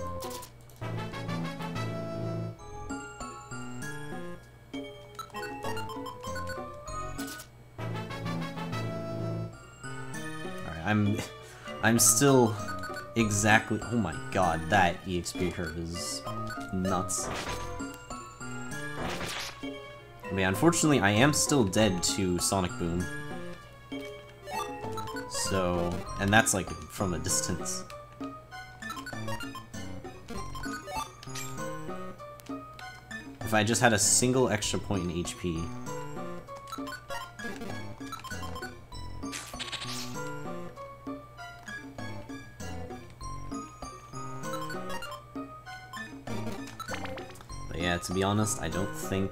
I'm still exactly— oh my god, that EXP curve is nuts. I mean, unfortunately, I am still dead to Sonic Boom. So, and that's like from a distance. If I just had a single extra point in HP. To be honest, I don't think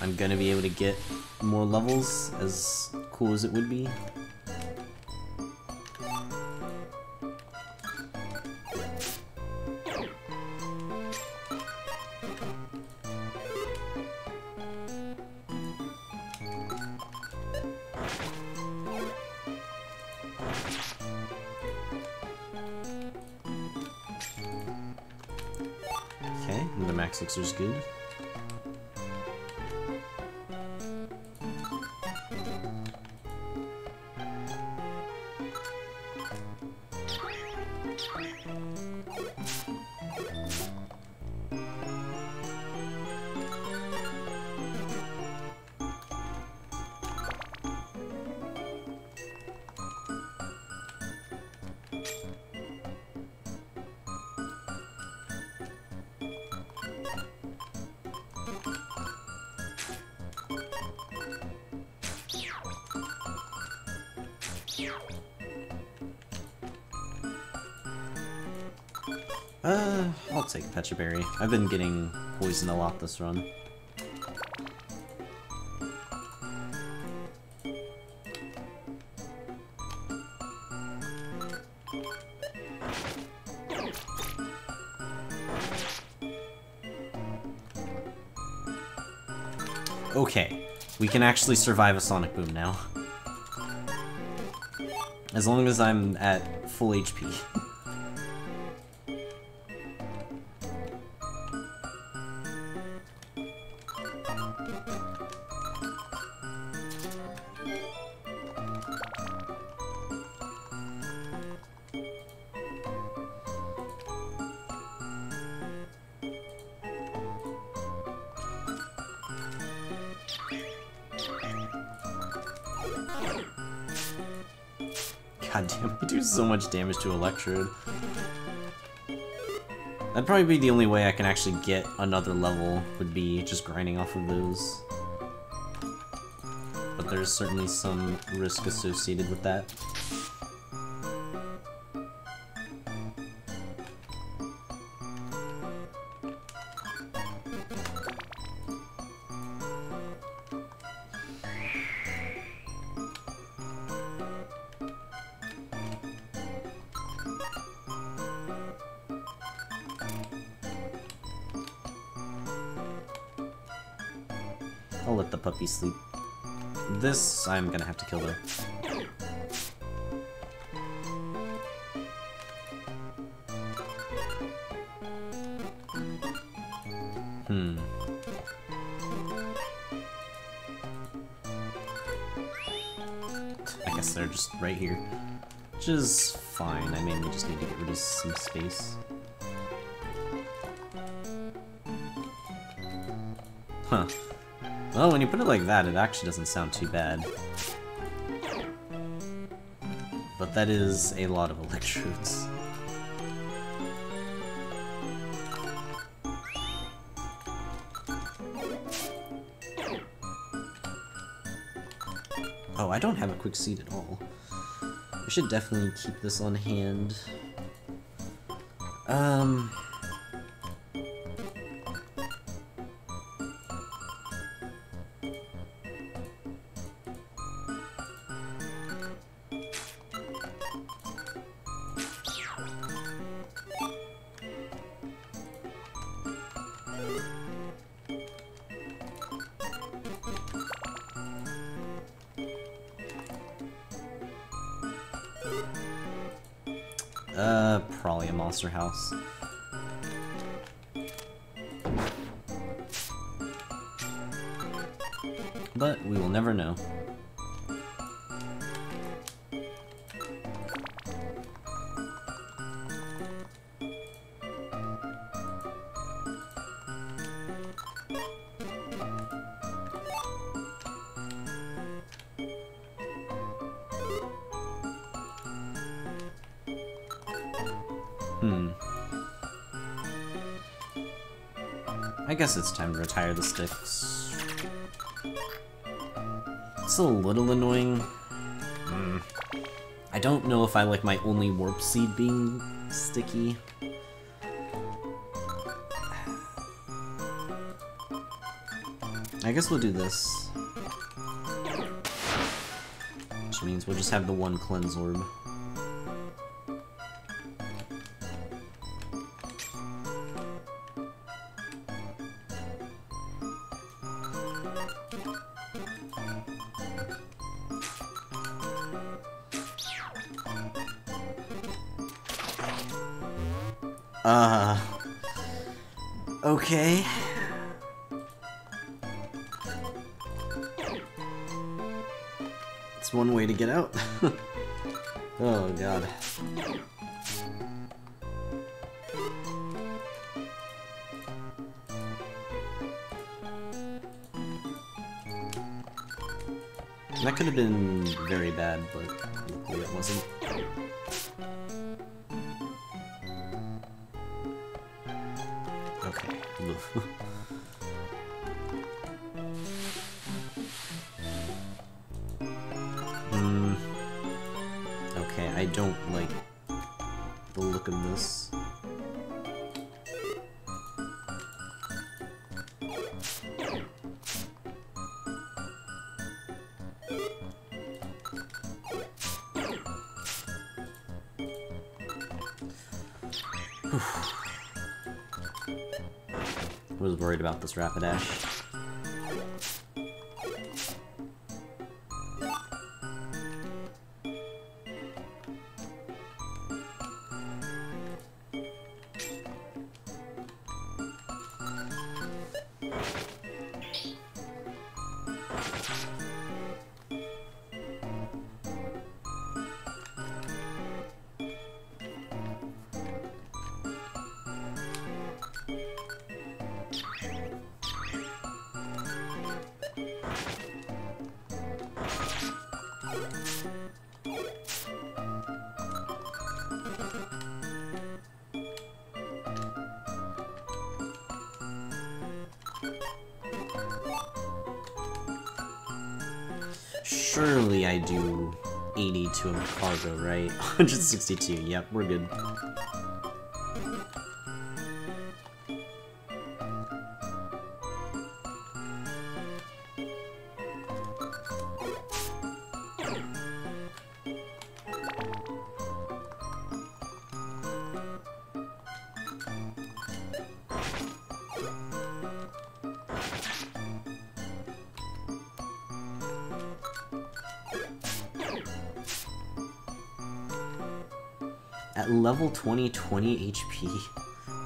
I'm gonna be able to get more levels, as cool as it would be. Is good. I'll take Pechaberry. I've been getting poisoned a lot this run. Okay, we can actually survive a Sonic Boom now. As long as I'm at full HP. Goddamn, we do so much damage to Electrode. That'd probably be the only way I can actually get another level, would be just grinding off of those. But there's certainly some risk associated with that. I'll let the puppy sleep. This I'm gonna have to kill though. I guess they're just right here. Which is fine. I mainly just need to get rid of some space. Huh. Well, when you put it like that, it actually doesn't sound too bad. But that is a lot of electrodes. Oh, I don't have a quick seed at all. I should definitely keep this on hand. Probably a monster house. But we will never know. I guess it's time to retire the sticks. It's a little annoying. I don't know if I like my only warp seed being sticky. I guess we'll do this. Which means we'll just have the one cleanse orb. Okay. It's one way to get out. Oh god. That could have been very bad, but luckily it wasn't. Okay, I don't like the look of this. Was worried about this Rapidash. Surely I do 80 to a cargo, right? 162, yep, we're good. At level 20, 20 HP?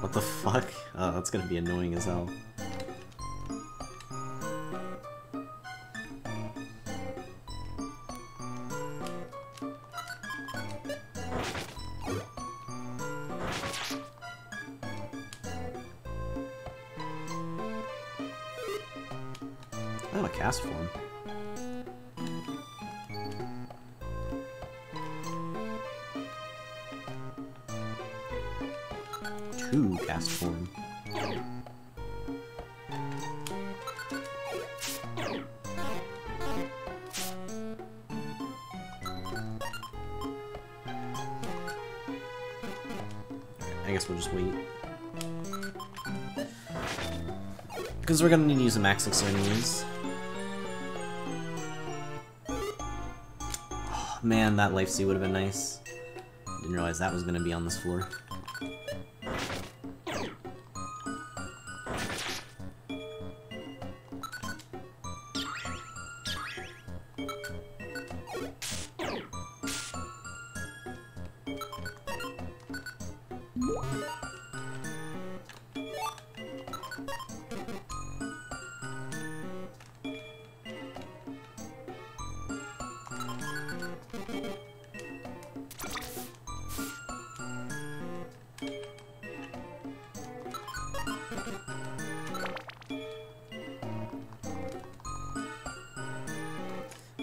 What the fuck? Oh, that's gonna be annoying as hell. Oh, a cast form. Two cast form. I guess we'll just wait. Because we're gonna need to use a max elixir anyways. Oh, man, that life seed would have been nice. Didn't realize that was gonna be on this floor.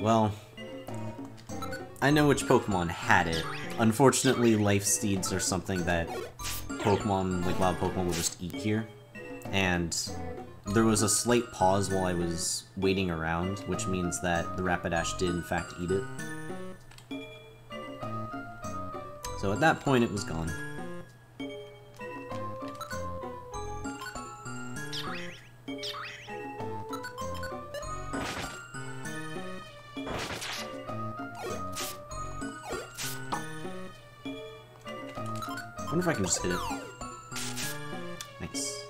Well, I know which Pokemon had it. Unfortunately, life steeds are something that Pokemon, like wild Pokemon, will just eat here. And there was a slight pause while I was waiting around, which means that the Rapidash did in fact eat it. So at that point, it was gone. I wonder if I can just hit it. Nice.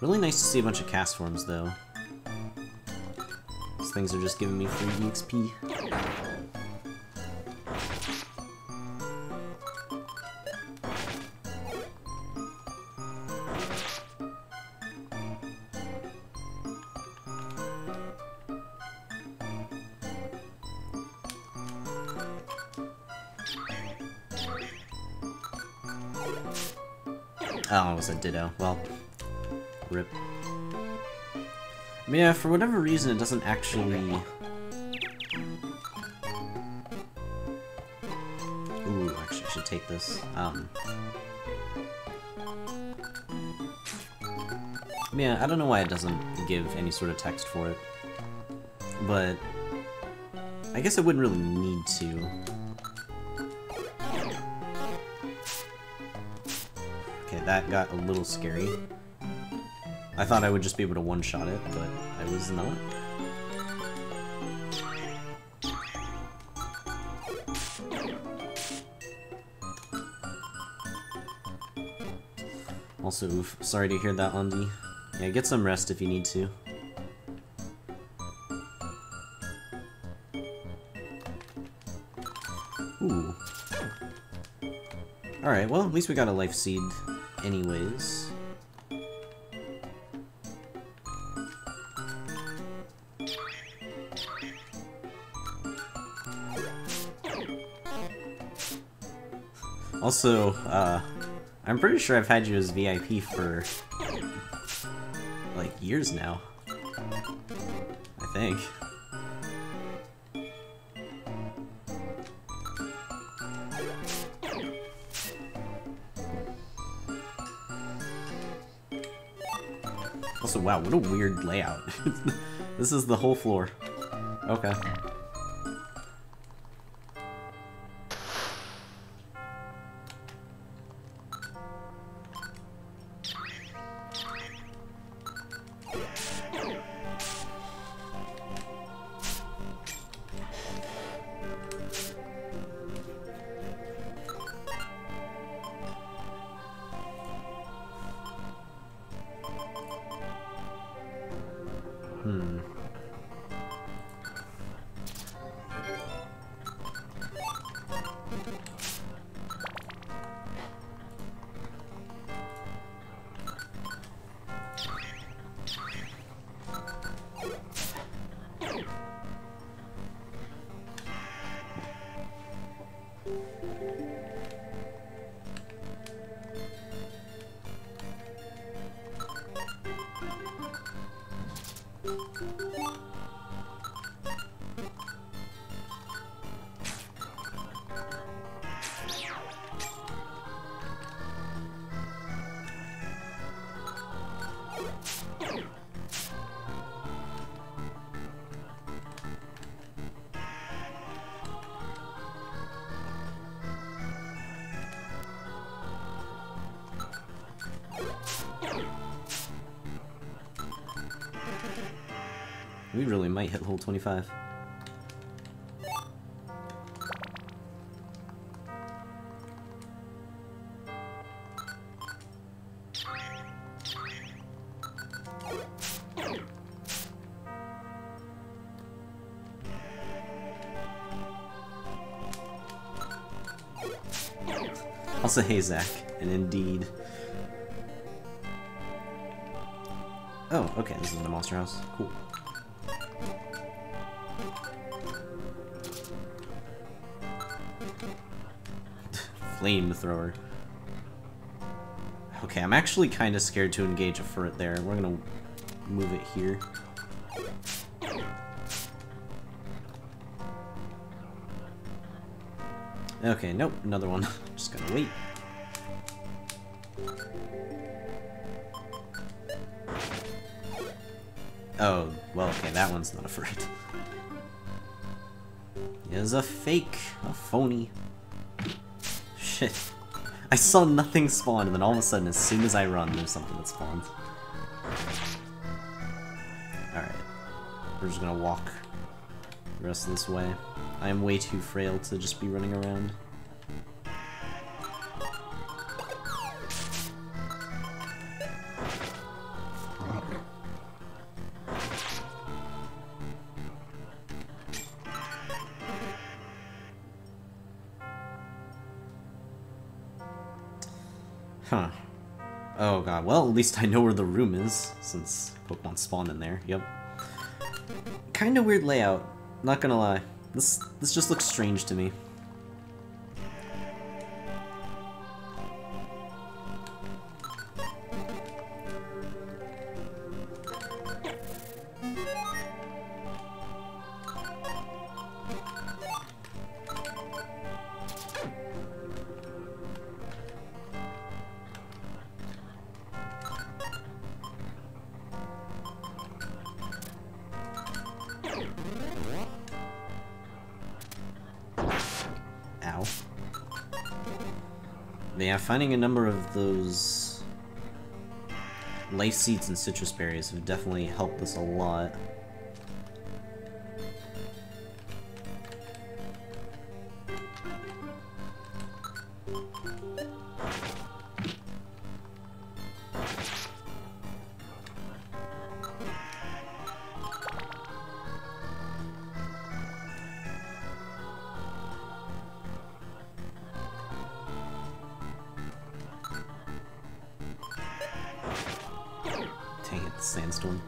Really nice to see a bunch of cast forms, though. These things are just giving me free EXP. Oh, it was a Ditto. Well, rip. But yeah, for whatever reason, it doesn't actually... Ooh, actually, I should take this. Yeah, I don't know why it doesn't give any sort of text for it. But... I guess I wouldn't really need to. That got a little scary. I thought I would just be able to one-shot it, but I was not. Also, oof, sorry to hear that, Andy. Yeah, get some rest if you need to. Ooh. Alright, well, at least we got a life seed. Anyways. Also, I'm pretty sure I've had you as VIP for, like, years now. I think. Also, wow, what a weird layout. This is the whole floor. Okay. We really might hit level 25. Also, hey Zach, and indeed. Oh, okay, this isn't a monster house. Cool. Flamethrower. Okay, I'm actually kind of scared to engage a Ephra there. We're gonna move it here. Okay, nope, another one. Just gonna wait. Oh, well, okay, that one's not afraid. It's a fake, a phony. Shit. I saw nothing spawn, and then all of a sudden, as soon as I run, there's something that spawns. Alright. We're just gonna walk the rest of this way. I am way too frail to just be running around. Huh. Oh god, well at least I know where the room is, since Pokemon spawned in there, yep. Kinda weird layout, not gonna lie. This just looks strange to me. Yeah, finding a number of those life seeds and citrus berries have definitely helped us a lot. Sandstorm.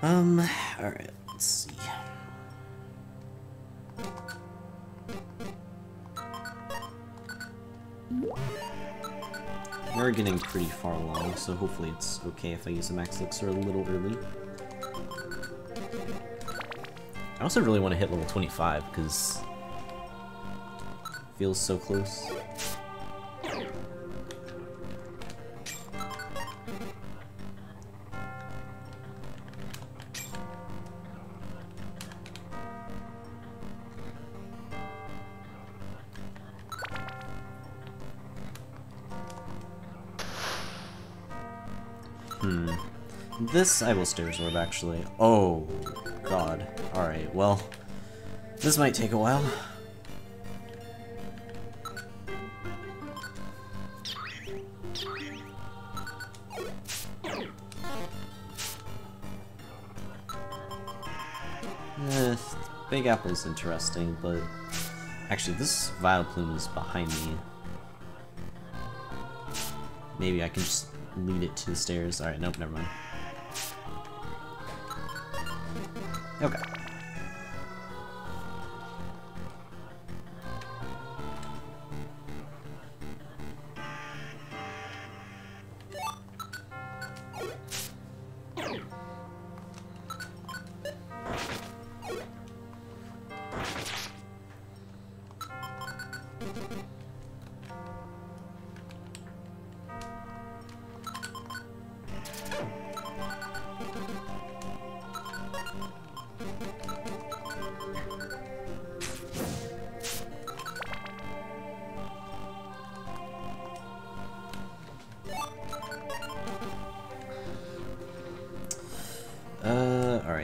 All right, let's see. We're getting pretty far along, so hopefully it's okay if I use the max elixir a little early. I also really want to hit level 25, because it feels so close. This I will Stairs Orb, actually. Oh, god. Alright, well, this might take a while. Big Apple's interesting, but actually, this Vileplume is behind me. Maybe I can just lead it to the stairs. Alright, nope, never mind. Okay.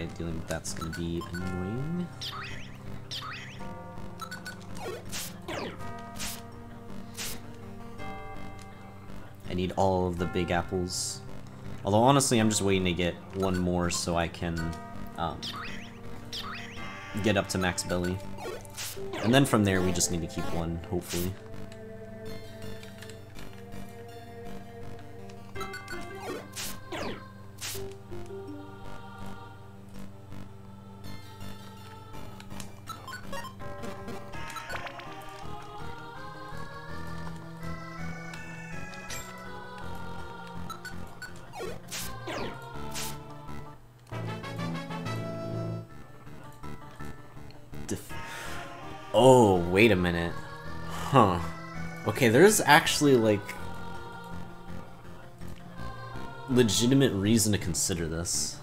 by dealing with that's gonna be annoying. I need all of the big apples. Although honestly, I'm just waiting to get one more so I can get up to max belly. And then from there, we just need to keep one, hopefully. Oh, wait a minute. Huh. Okay, there's actually, like, legitimate reason to consider this.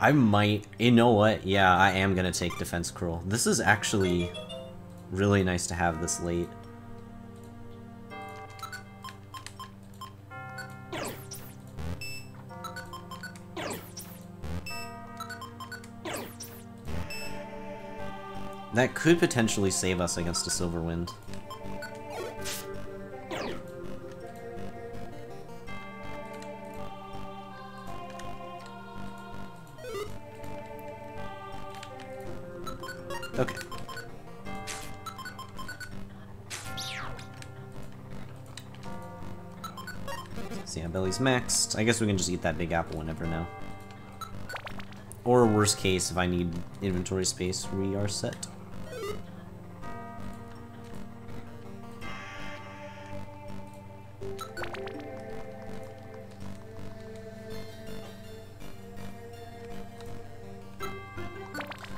I might... You know what? Yeah, I am gonna take Defense Curl. This is actually really nice to have this late. That could potentially save us against a Silverwind. Okay. See, our belly's maxed. I guess we can just eat that big apple whenever now. Or worst case, if I need inventory space, we are set.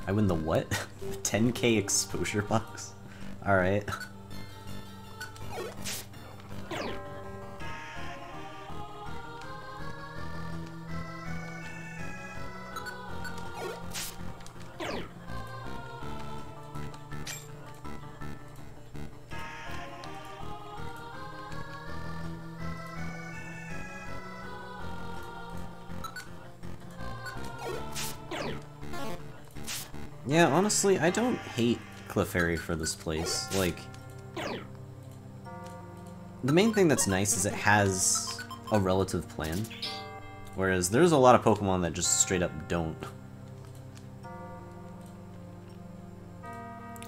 I win the what? 10K exposure box? Alright. Yeah, honestly, I don't hate Clefairy for this place. Like, the main thing that's nice is it has a relative plan, whereas there's a lot of Pokemon that just straight up don't.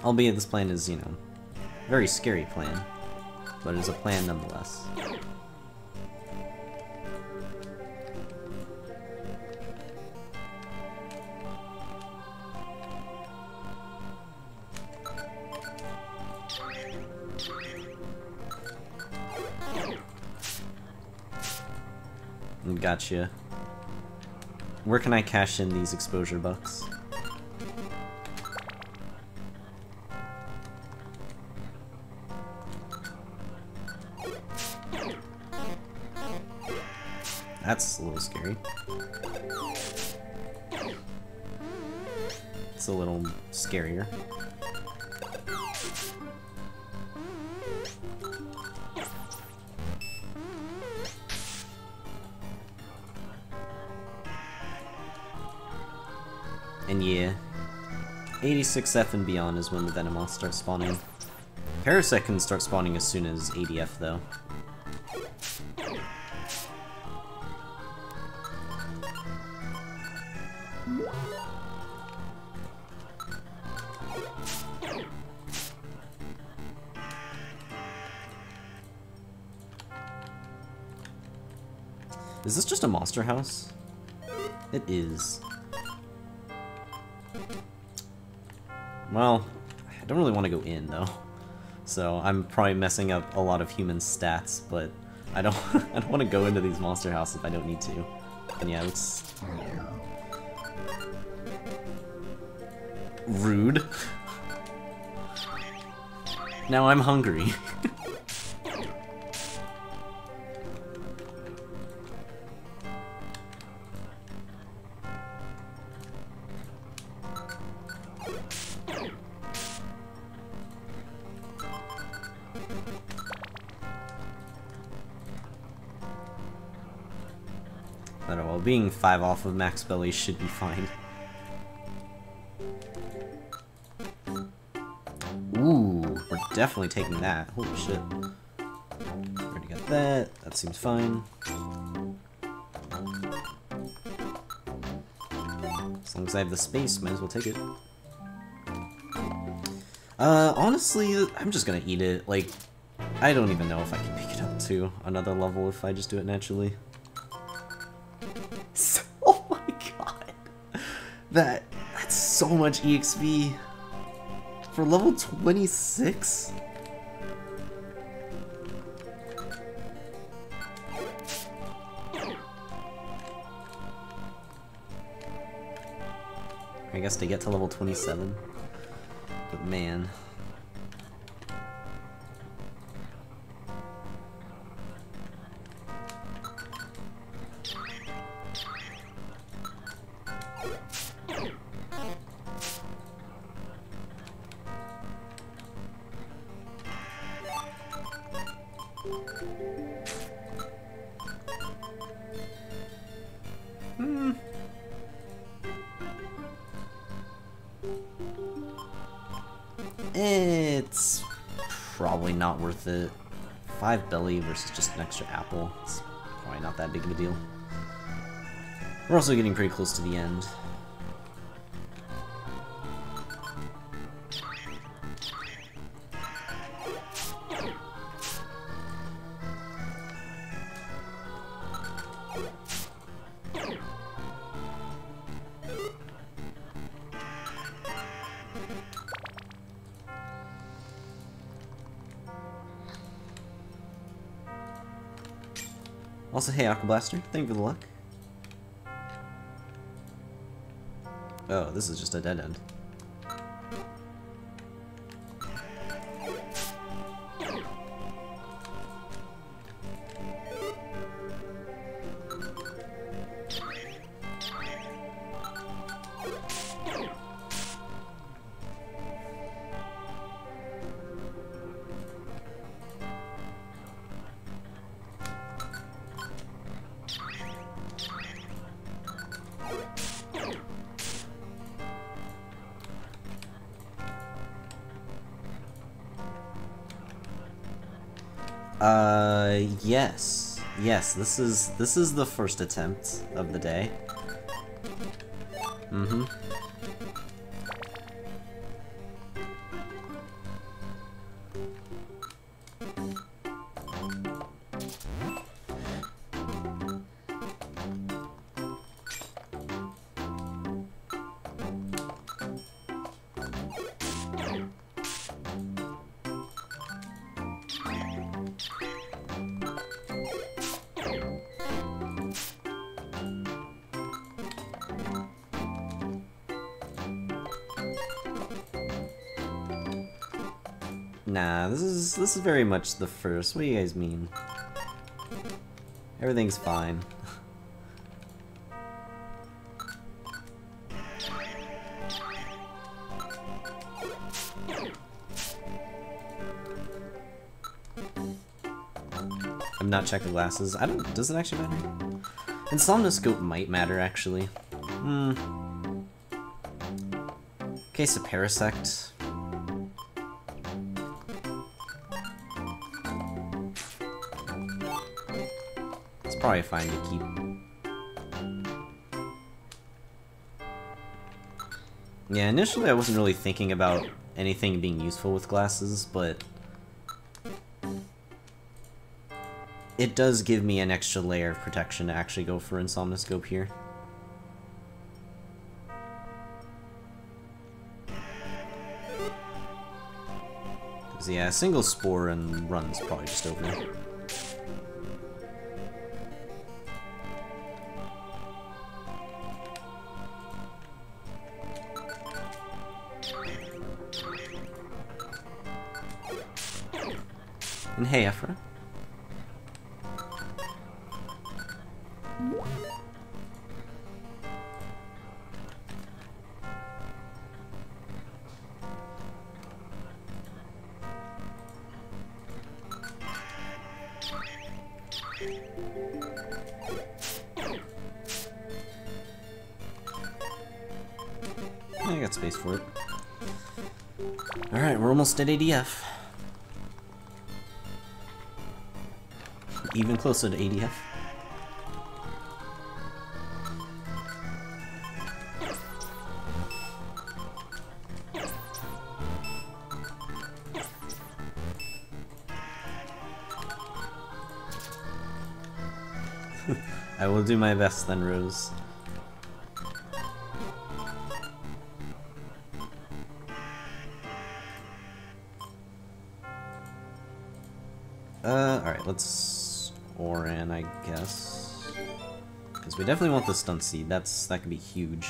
Albeit this plan is, you know, a very scary plan, but it is a plan nonetheless. Gotcha. Where can I cash in these exposure bucks? That's a little scary. It's a little scarier. And yeah, 86F and beyond is when the Venomoth starts spawning. Parasect can start spawning as soon as 80F though. Is this just a monster house? It is. Well, I don't really want to go in, though. So I'm probably messing up a lot of human stats, but I don't I don't want to go into these monster houses if I don't need to. And yeah, it's rude. Now I'm hungry. But well, being 5 off of max belly should be fine. Ooh, we're definitely taking that. Holy shit. Already got that. That seems fine. As long as I have the space, might as well take it. Honestly, I'm just gonna eat it. Like, I don't even know if I can pick it up to another level if I just do it naturally. Oh my god! That's so much EXP! For level 26? I guess to get to level 27. But man. It's probably not worth it. 5 belly versus just an extra apple. It's probably not that big of a deal. We're also getting pretty close to the end. Also, hey, Aquablaster, thank you for the luck. Oh, this is just a dead end. Yes. Yes, this is the first attempt of the day. Mm-hmm. Nah, this is very much the first. What do you guys mean? Everything's fine. I'm not checking glasses. I don't. Does it actually matter? Insomnoscope might matter actually. Hmm. Okay, so Parasect. Probably fine to keep. Yeah, initially I wasn't really thinking about anything being useful with glasses, but it does give me an extra layer of protection to actually go for Insomnoscope here. Because yeah, a single spore and run's probably just over. And hey, Ephra. space for it. Alright, we're almost at ADF. Even closer to ADF. I will do my best then, Rose. Alright, let's Oran, I guess. Because we definitely want the Stun Seed, that could be huge.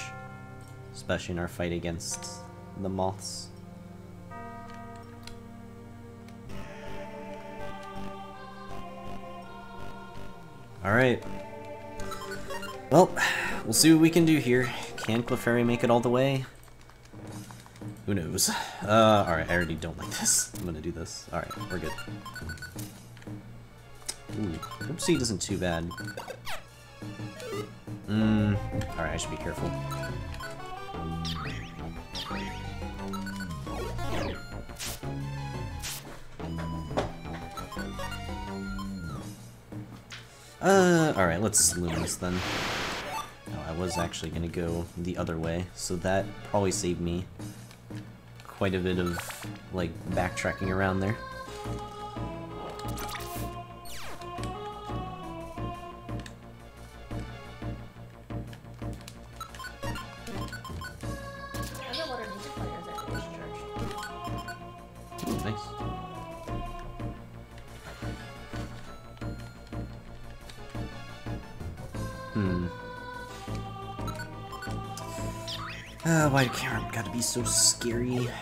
Especially in our fight against the moths. Alright. Well, we'll see what we can do here. Can Clefairy make it all the way? Who knows? Alright, I already don't like this. I'm gonna do this. Alright, we're good. Ooh, Warp Seed isn't too bad. Alright, I should be careful. Alright, let's Luminous then. No, I was actually gonna go the other way, so that probably saved me quite a bit of, like, backtracking around there. Why Karen gotta be so scary? Okay,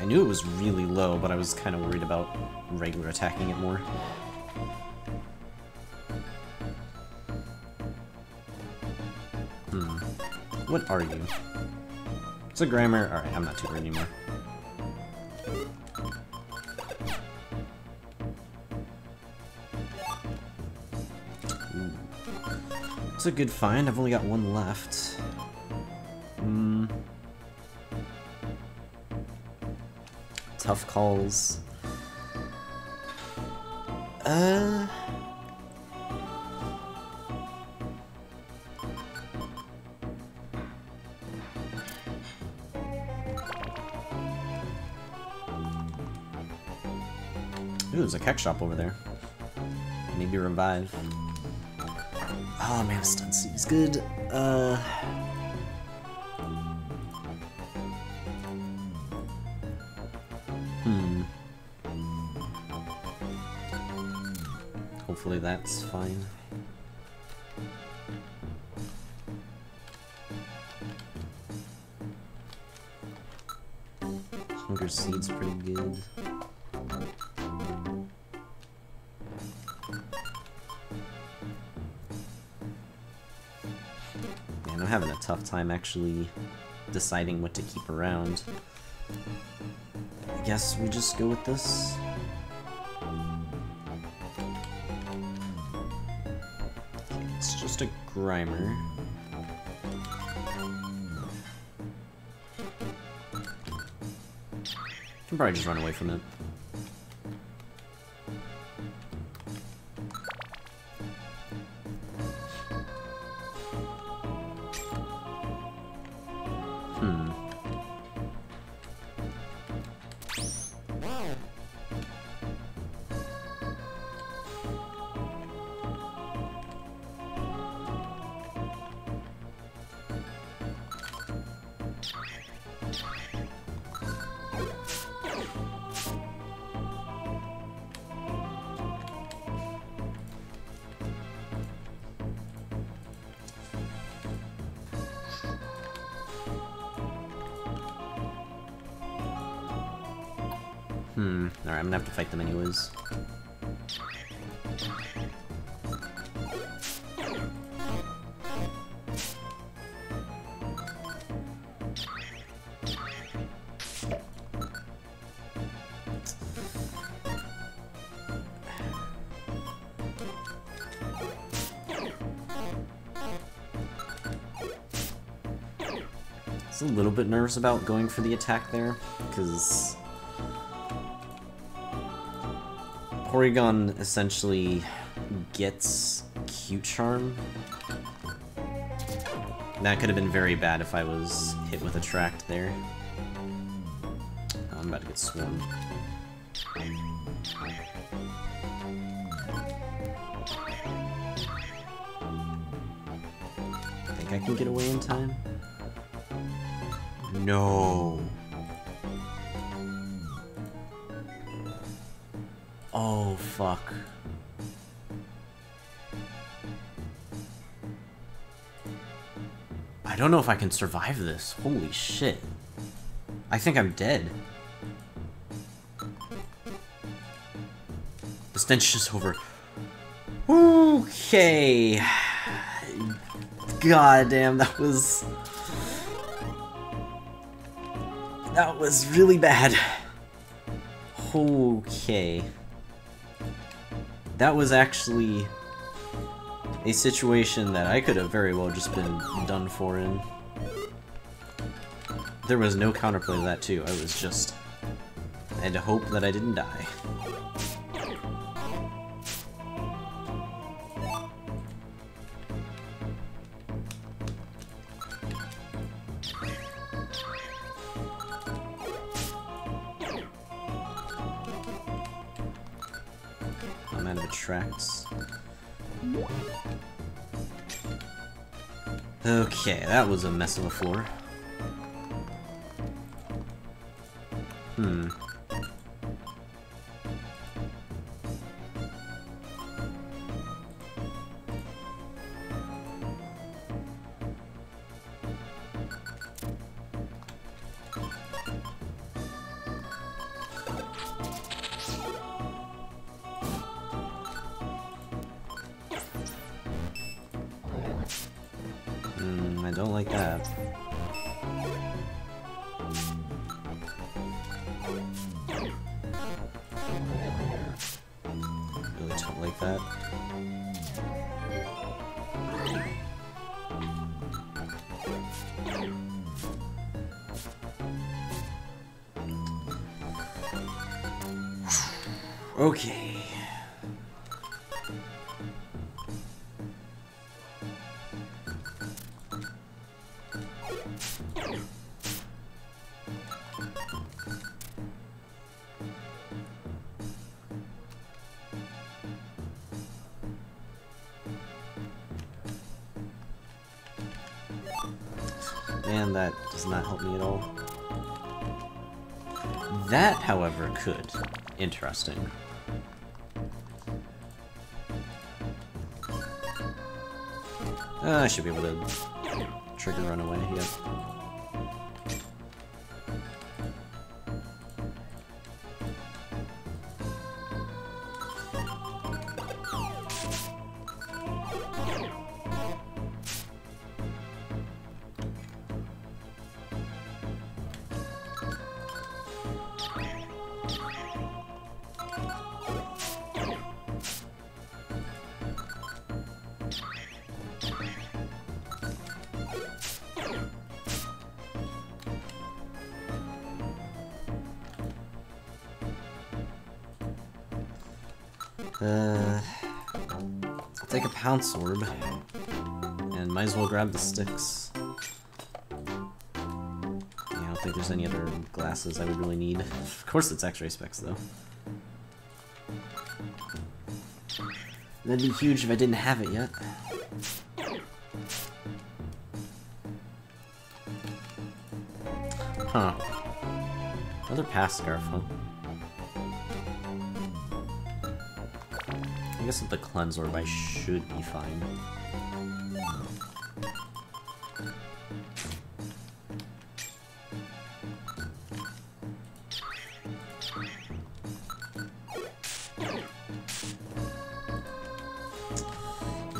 I knew it was really low, but I was kind of worried about regular attacking it more. What are you? It's a grammar. Alright, I'm not too worried anymore. That's a good find. I've only got one left. Tough calls. Ooh, there's a Keck shop over there. Maybe revive. Oh man, Stun Seed is good. Hopefully that's fine. Hunger Seed's pretty good. Having a tough time actually deciding what to keep around. I guess we just go with this. Okay, it's just a Grimer. Can probably just run away from it. Alright, I'm gonna have to fight them anyways. was a little bit nervous about going for the attack there, because Porygon essentially gets Q-Charm. That could have been very bad if I was hit with Attract there. I'm about to get swarmed. I can get away in time? No. Oh, fuck. I don't know if I can survive this. Holy shit. I think I'm dead. The stench is over. Okay. God damn, that was really bad. Okay. That was actually a situation that I could have very well just been done for in. There was no counterplay to that too, I had to hope that I didn't die. Okay, that was a mess of a floor. Okay. Man, that does not help me at all. That, however, could. Interesting. I should be able to trigger run away, yep. I'll take a Pounce Orb, and might as well grab the sticks. Yeah, I don't think there's any other glasses I would really need. Of course it's X-ray specs, though. That'd be huge if I didn't have it yet. Huh. Another pass scarf, huh? I guess with the cleanse orb, I should be fine.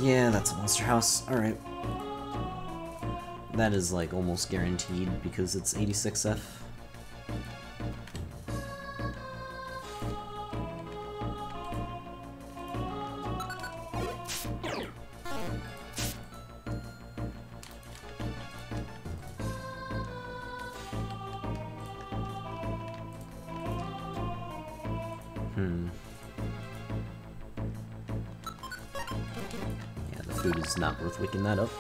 Yeah, that's a monster house. Alright. That is, like, almost guaranteed because it's 86F. Yeah, the food is not worth waking that up.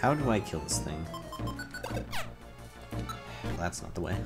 How do I kill this thing? Well, that's not the way.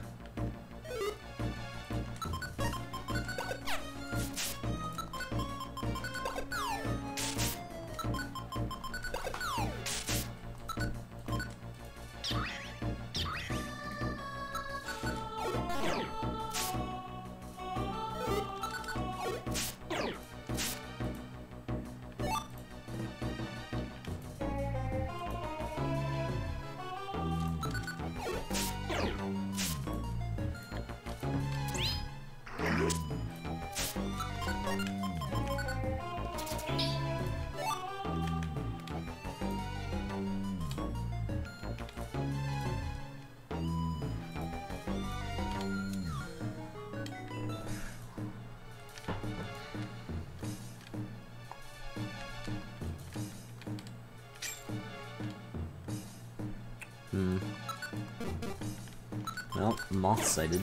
Well, I'm off-sighted.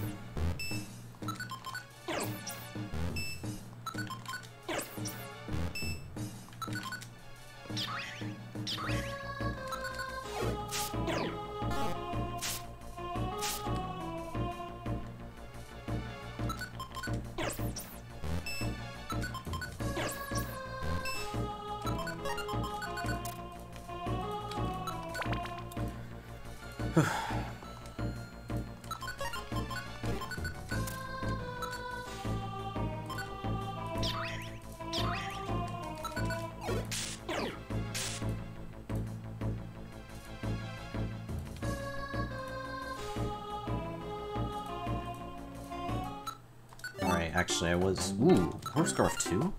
Actually, I was... Ooh, Horse Scarf 2?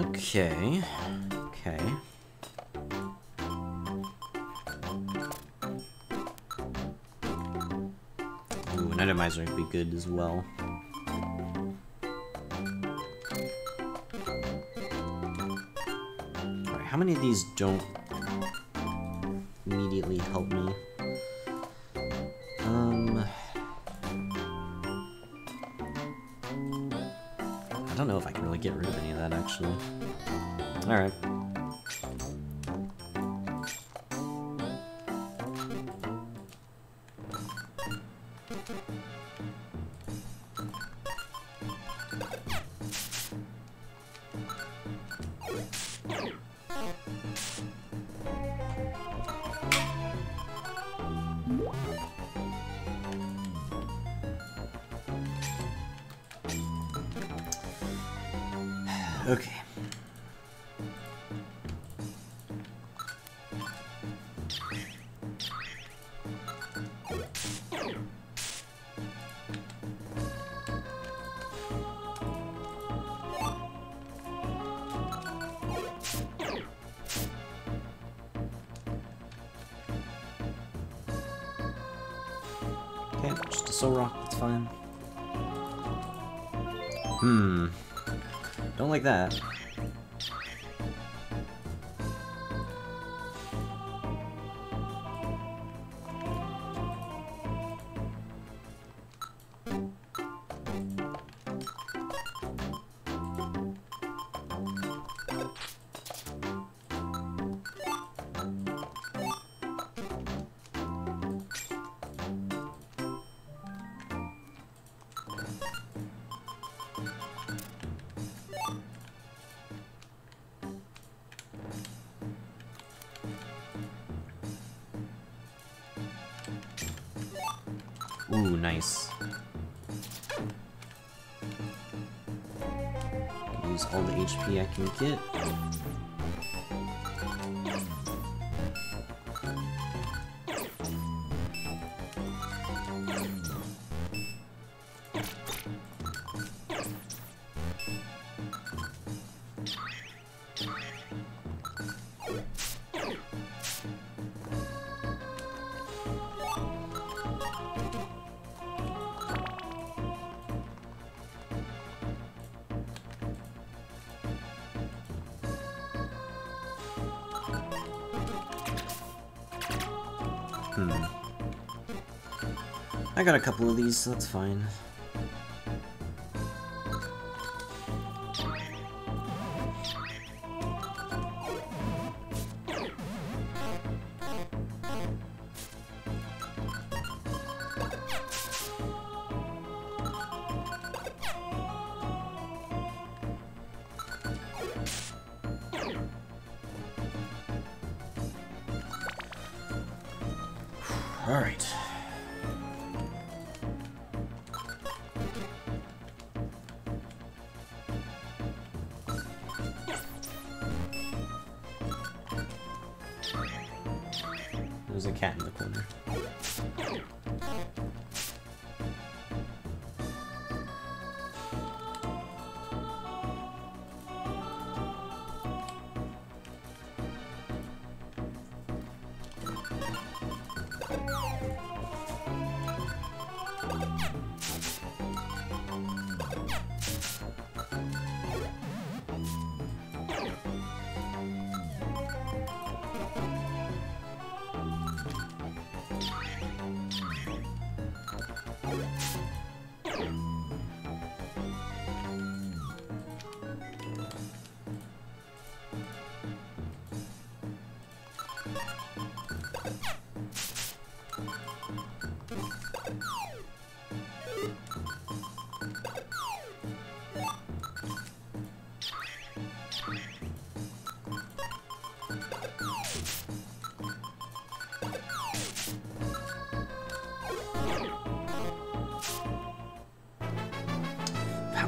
Okay... Okay... Ooh, an Itemizer would be good as well. Alright, how many of these don't immediately help me? I don't know if I can really get rid of any of that, actually. Alright. Okay, just a Soul Rock, that's fine. Don't like that. Ooh, nice. Use all the HP I can get. I got a couple of these, so that's fine.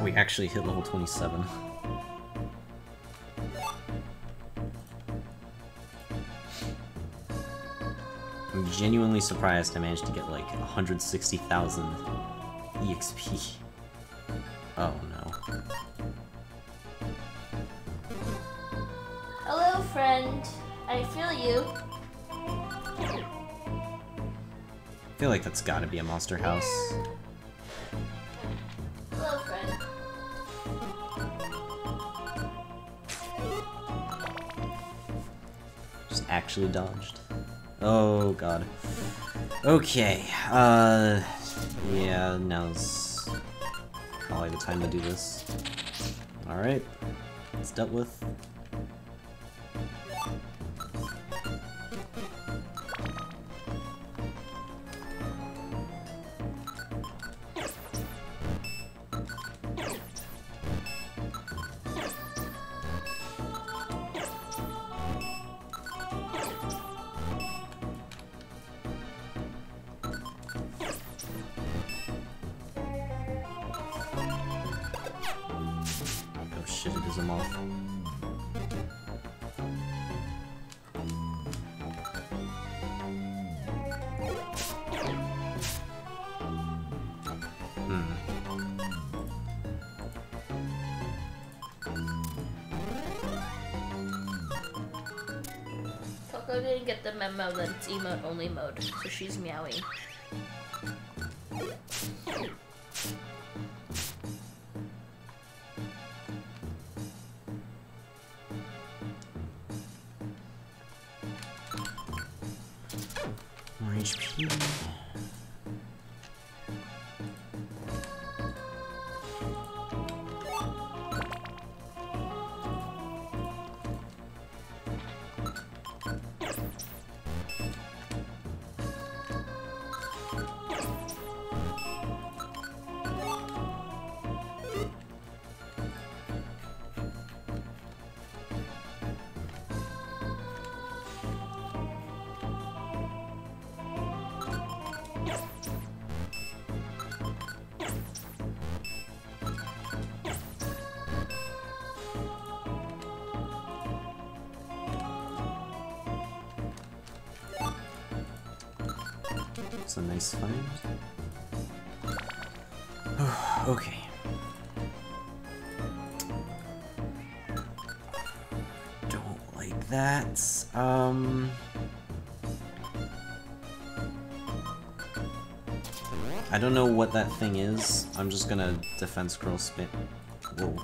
We actually hit level 27. I'm genuinely surprised I managed to get like 160,000 EXP. Oh no. Hello, friend. I feel you. I feel like that's gotta be a monster house. Dodged. Oh god. Okay, yeah, now's probably the time to do this. Alright, it's dealt with. Memo that it's emote only mode, so she's meowing. More HP. That's a nice find. Okay. Don't like that. I don't know what that thing is. I'm just gonna defense girl spit. Whoa.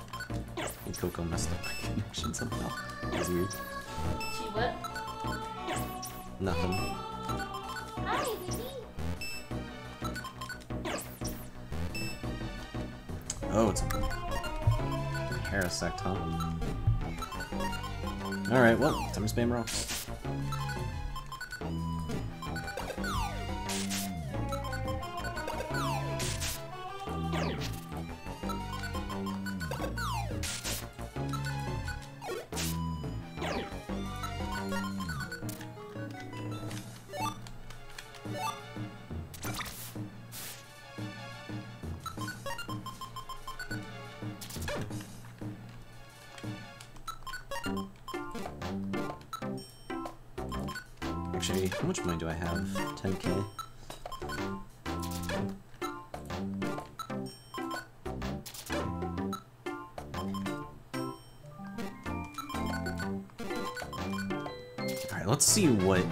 I think Coco messed up my connection somehow. That was weird. She what? Nothing. Oh, it's a Parasect, huh? Alright, well, time to spam rocks. Actually, how much money do I have? 10k. Alright, let's see what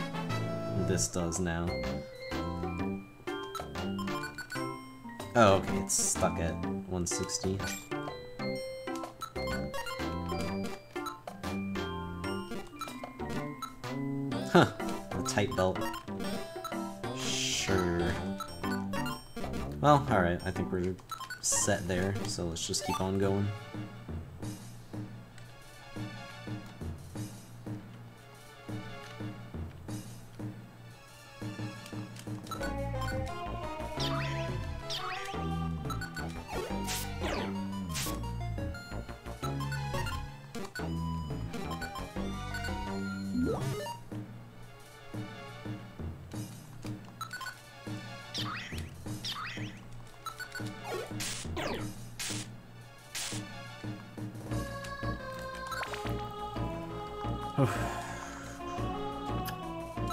this does now. Oh, okay, it's stuck at 160. Huh. Tight belt. Sure. Well, alright, I think we're set there, so let's just keep on going.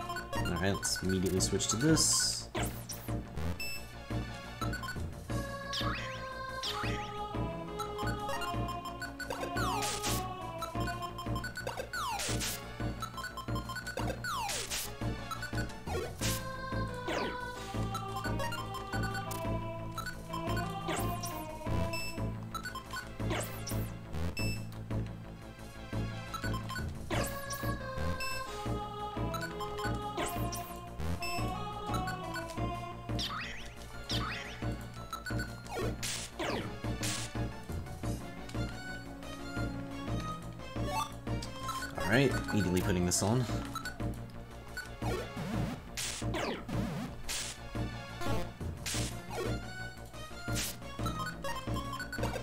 Alright, let's immediately switch to this. Alright, immediately putting this on.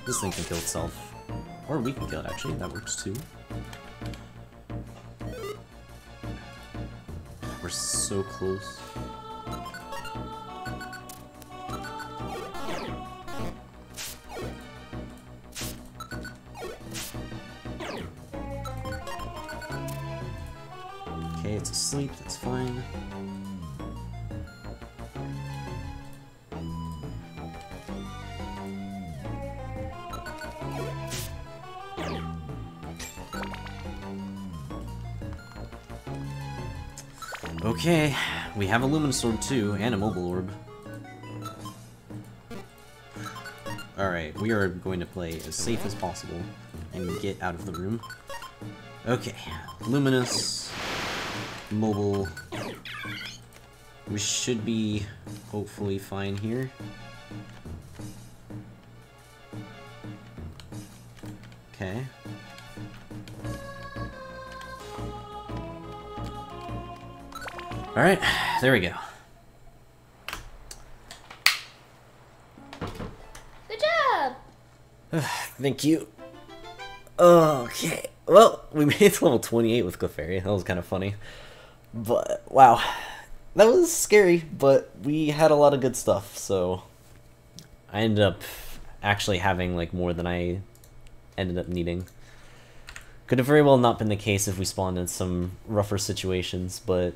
This thing can kill itself. Or we can kill it, actually. That works, too. We're so close. It's asleep, that's fine. Okay, we have a Luminous Orb too, and a Mobile Orb. Alright, we are going to play as safe as possible and get out of the room. Okay, Luminous... Mobile. We should be hopefully fine here. Okay. Alright, there we go. Good job! Thank you. Okay. Well, we made it to level 28 with Clefairy. That was kind of funny. But, wow. That was scary, but we had a lot of good stuff, so... I ended up actually having, like, more than I ended up needing. Could have very well not been the case if we spawned in some rougher situations, but...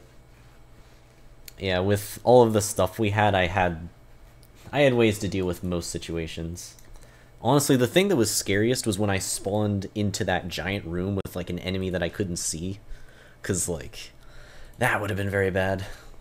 Yeah, with all of the stuff we had, I had ways to deal with most situations. Honestly, the thing that was scariest was when I spawned into that giant room with, like, an enemy that I couldn't see. 'Cause, like... That would have been very bad.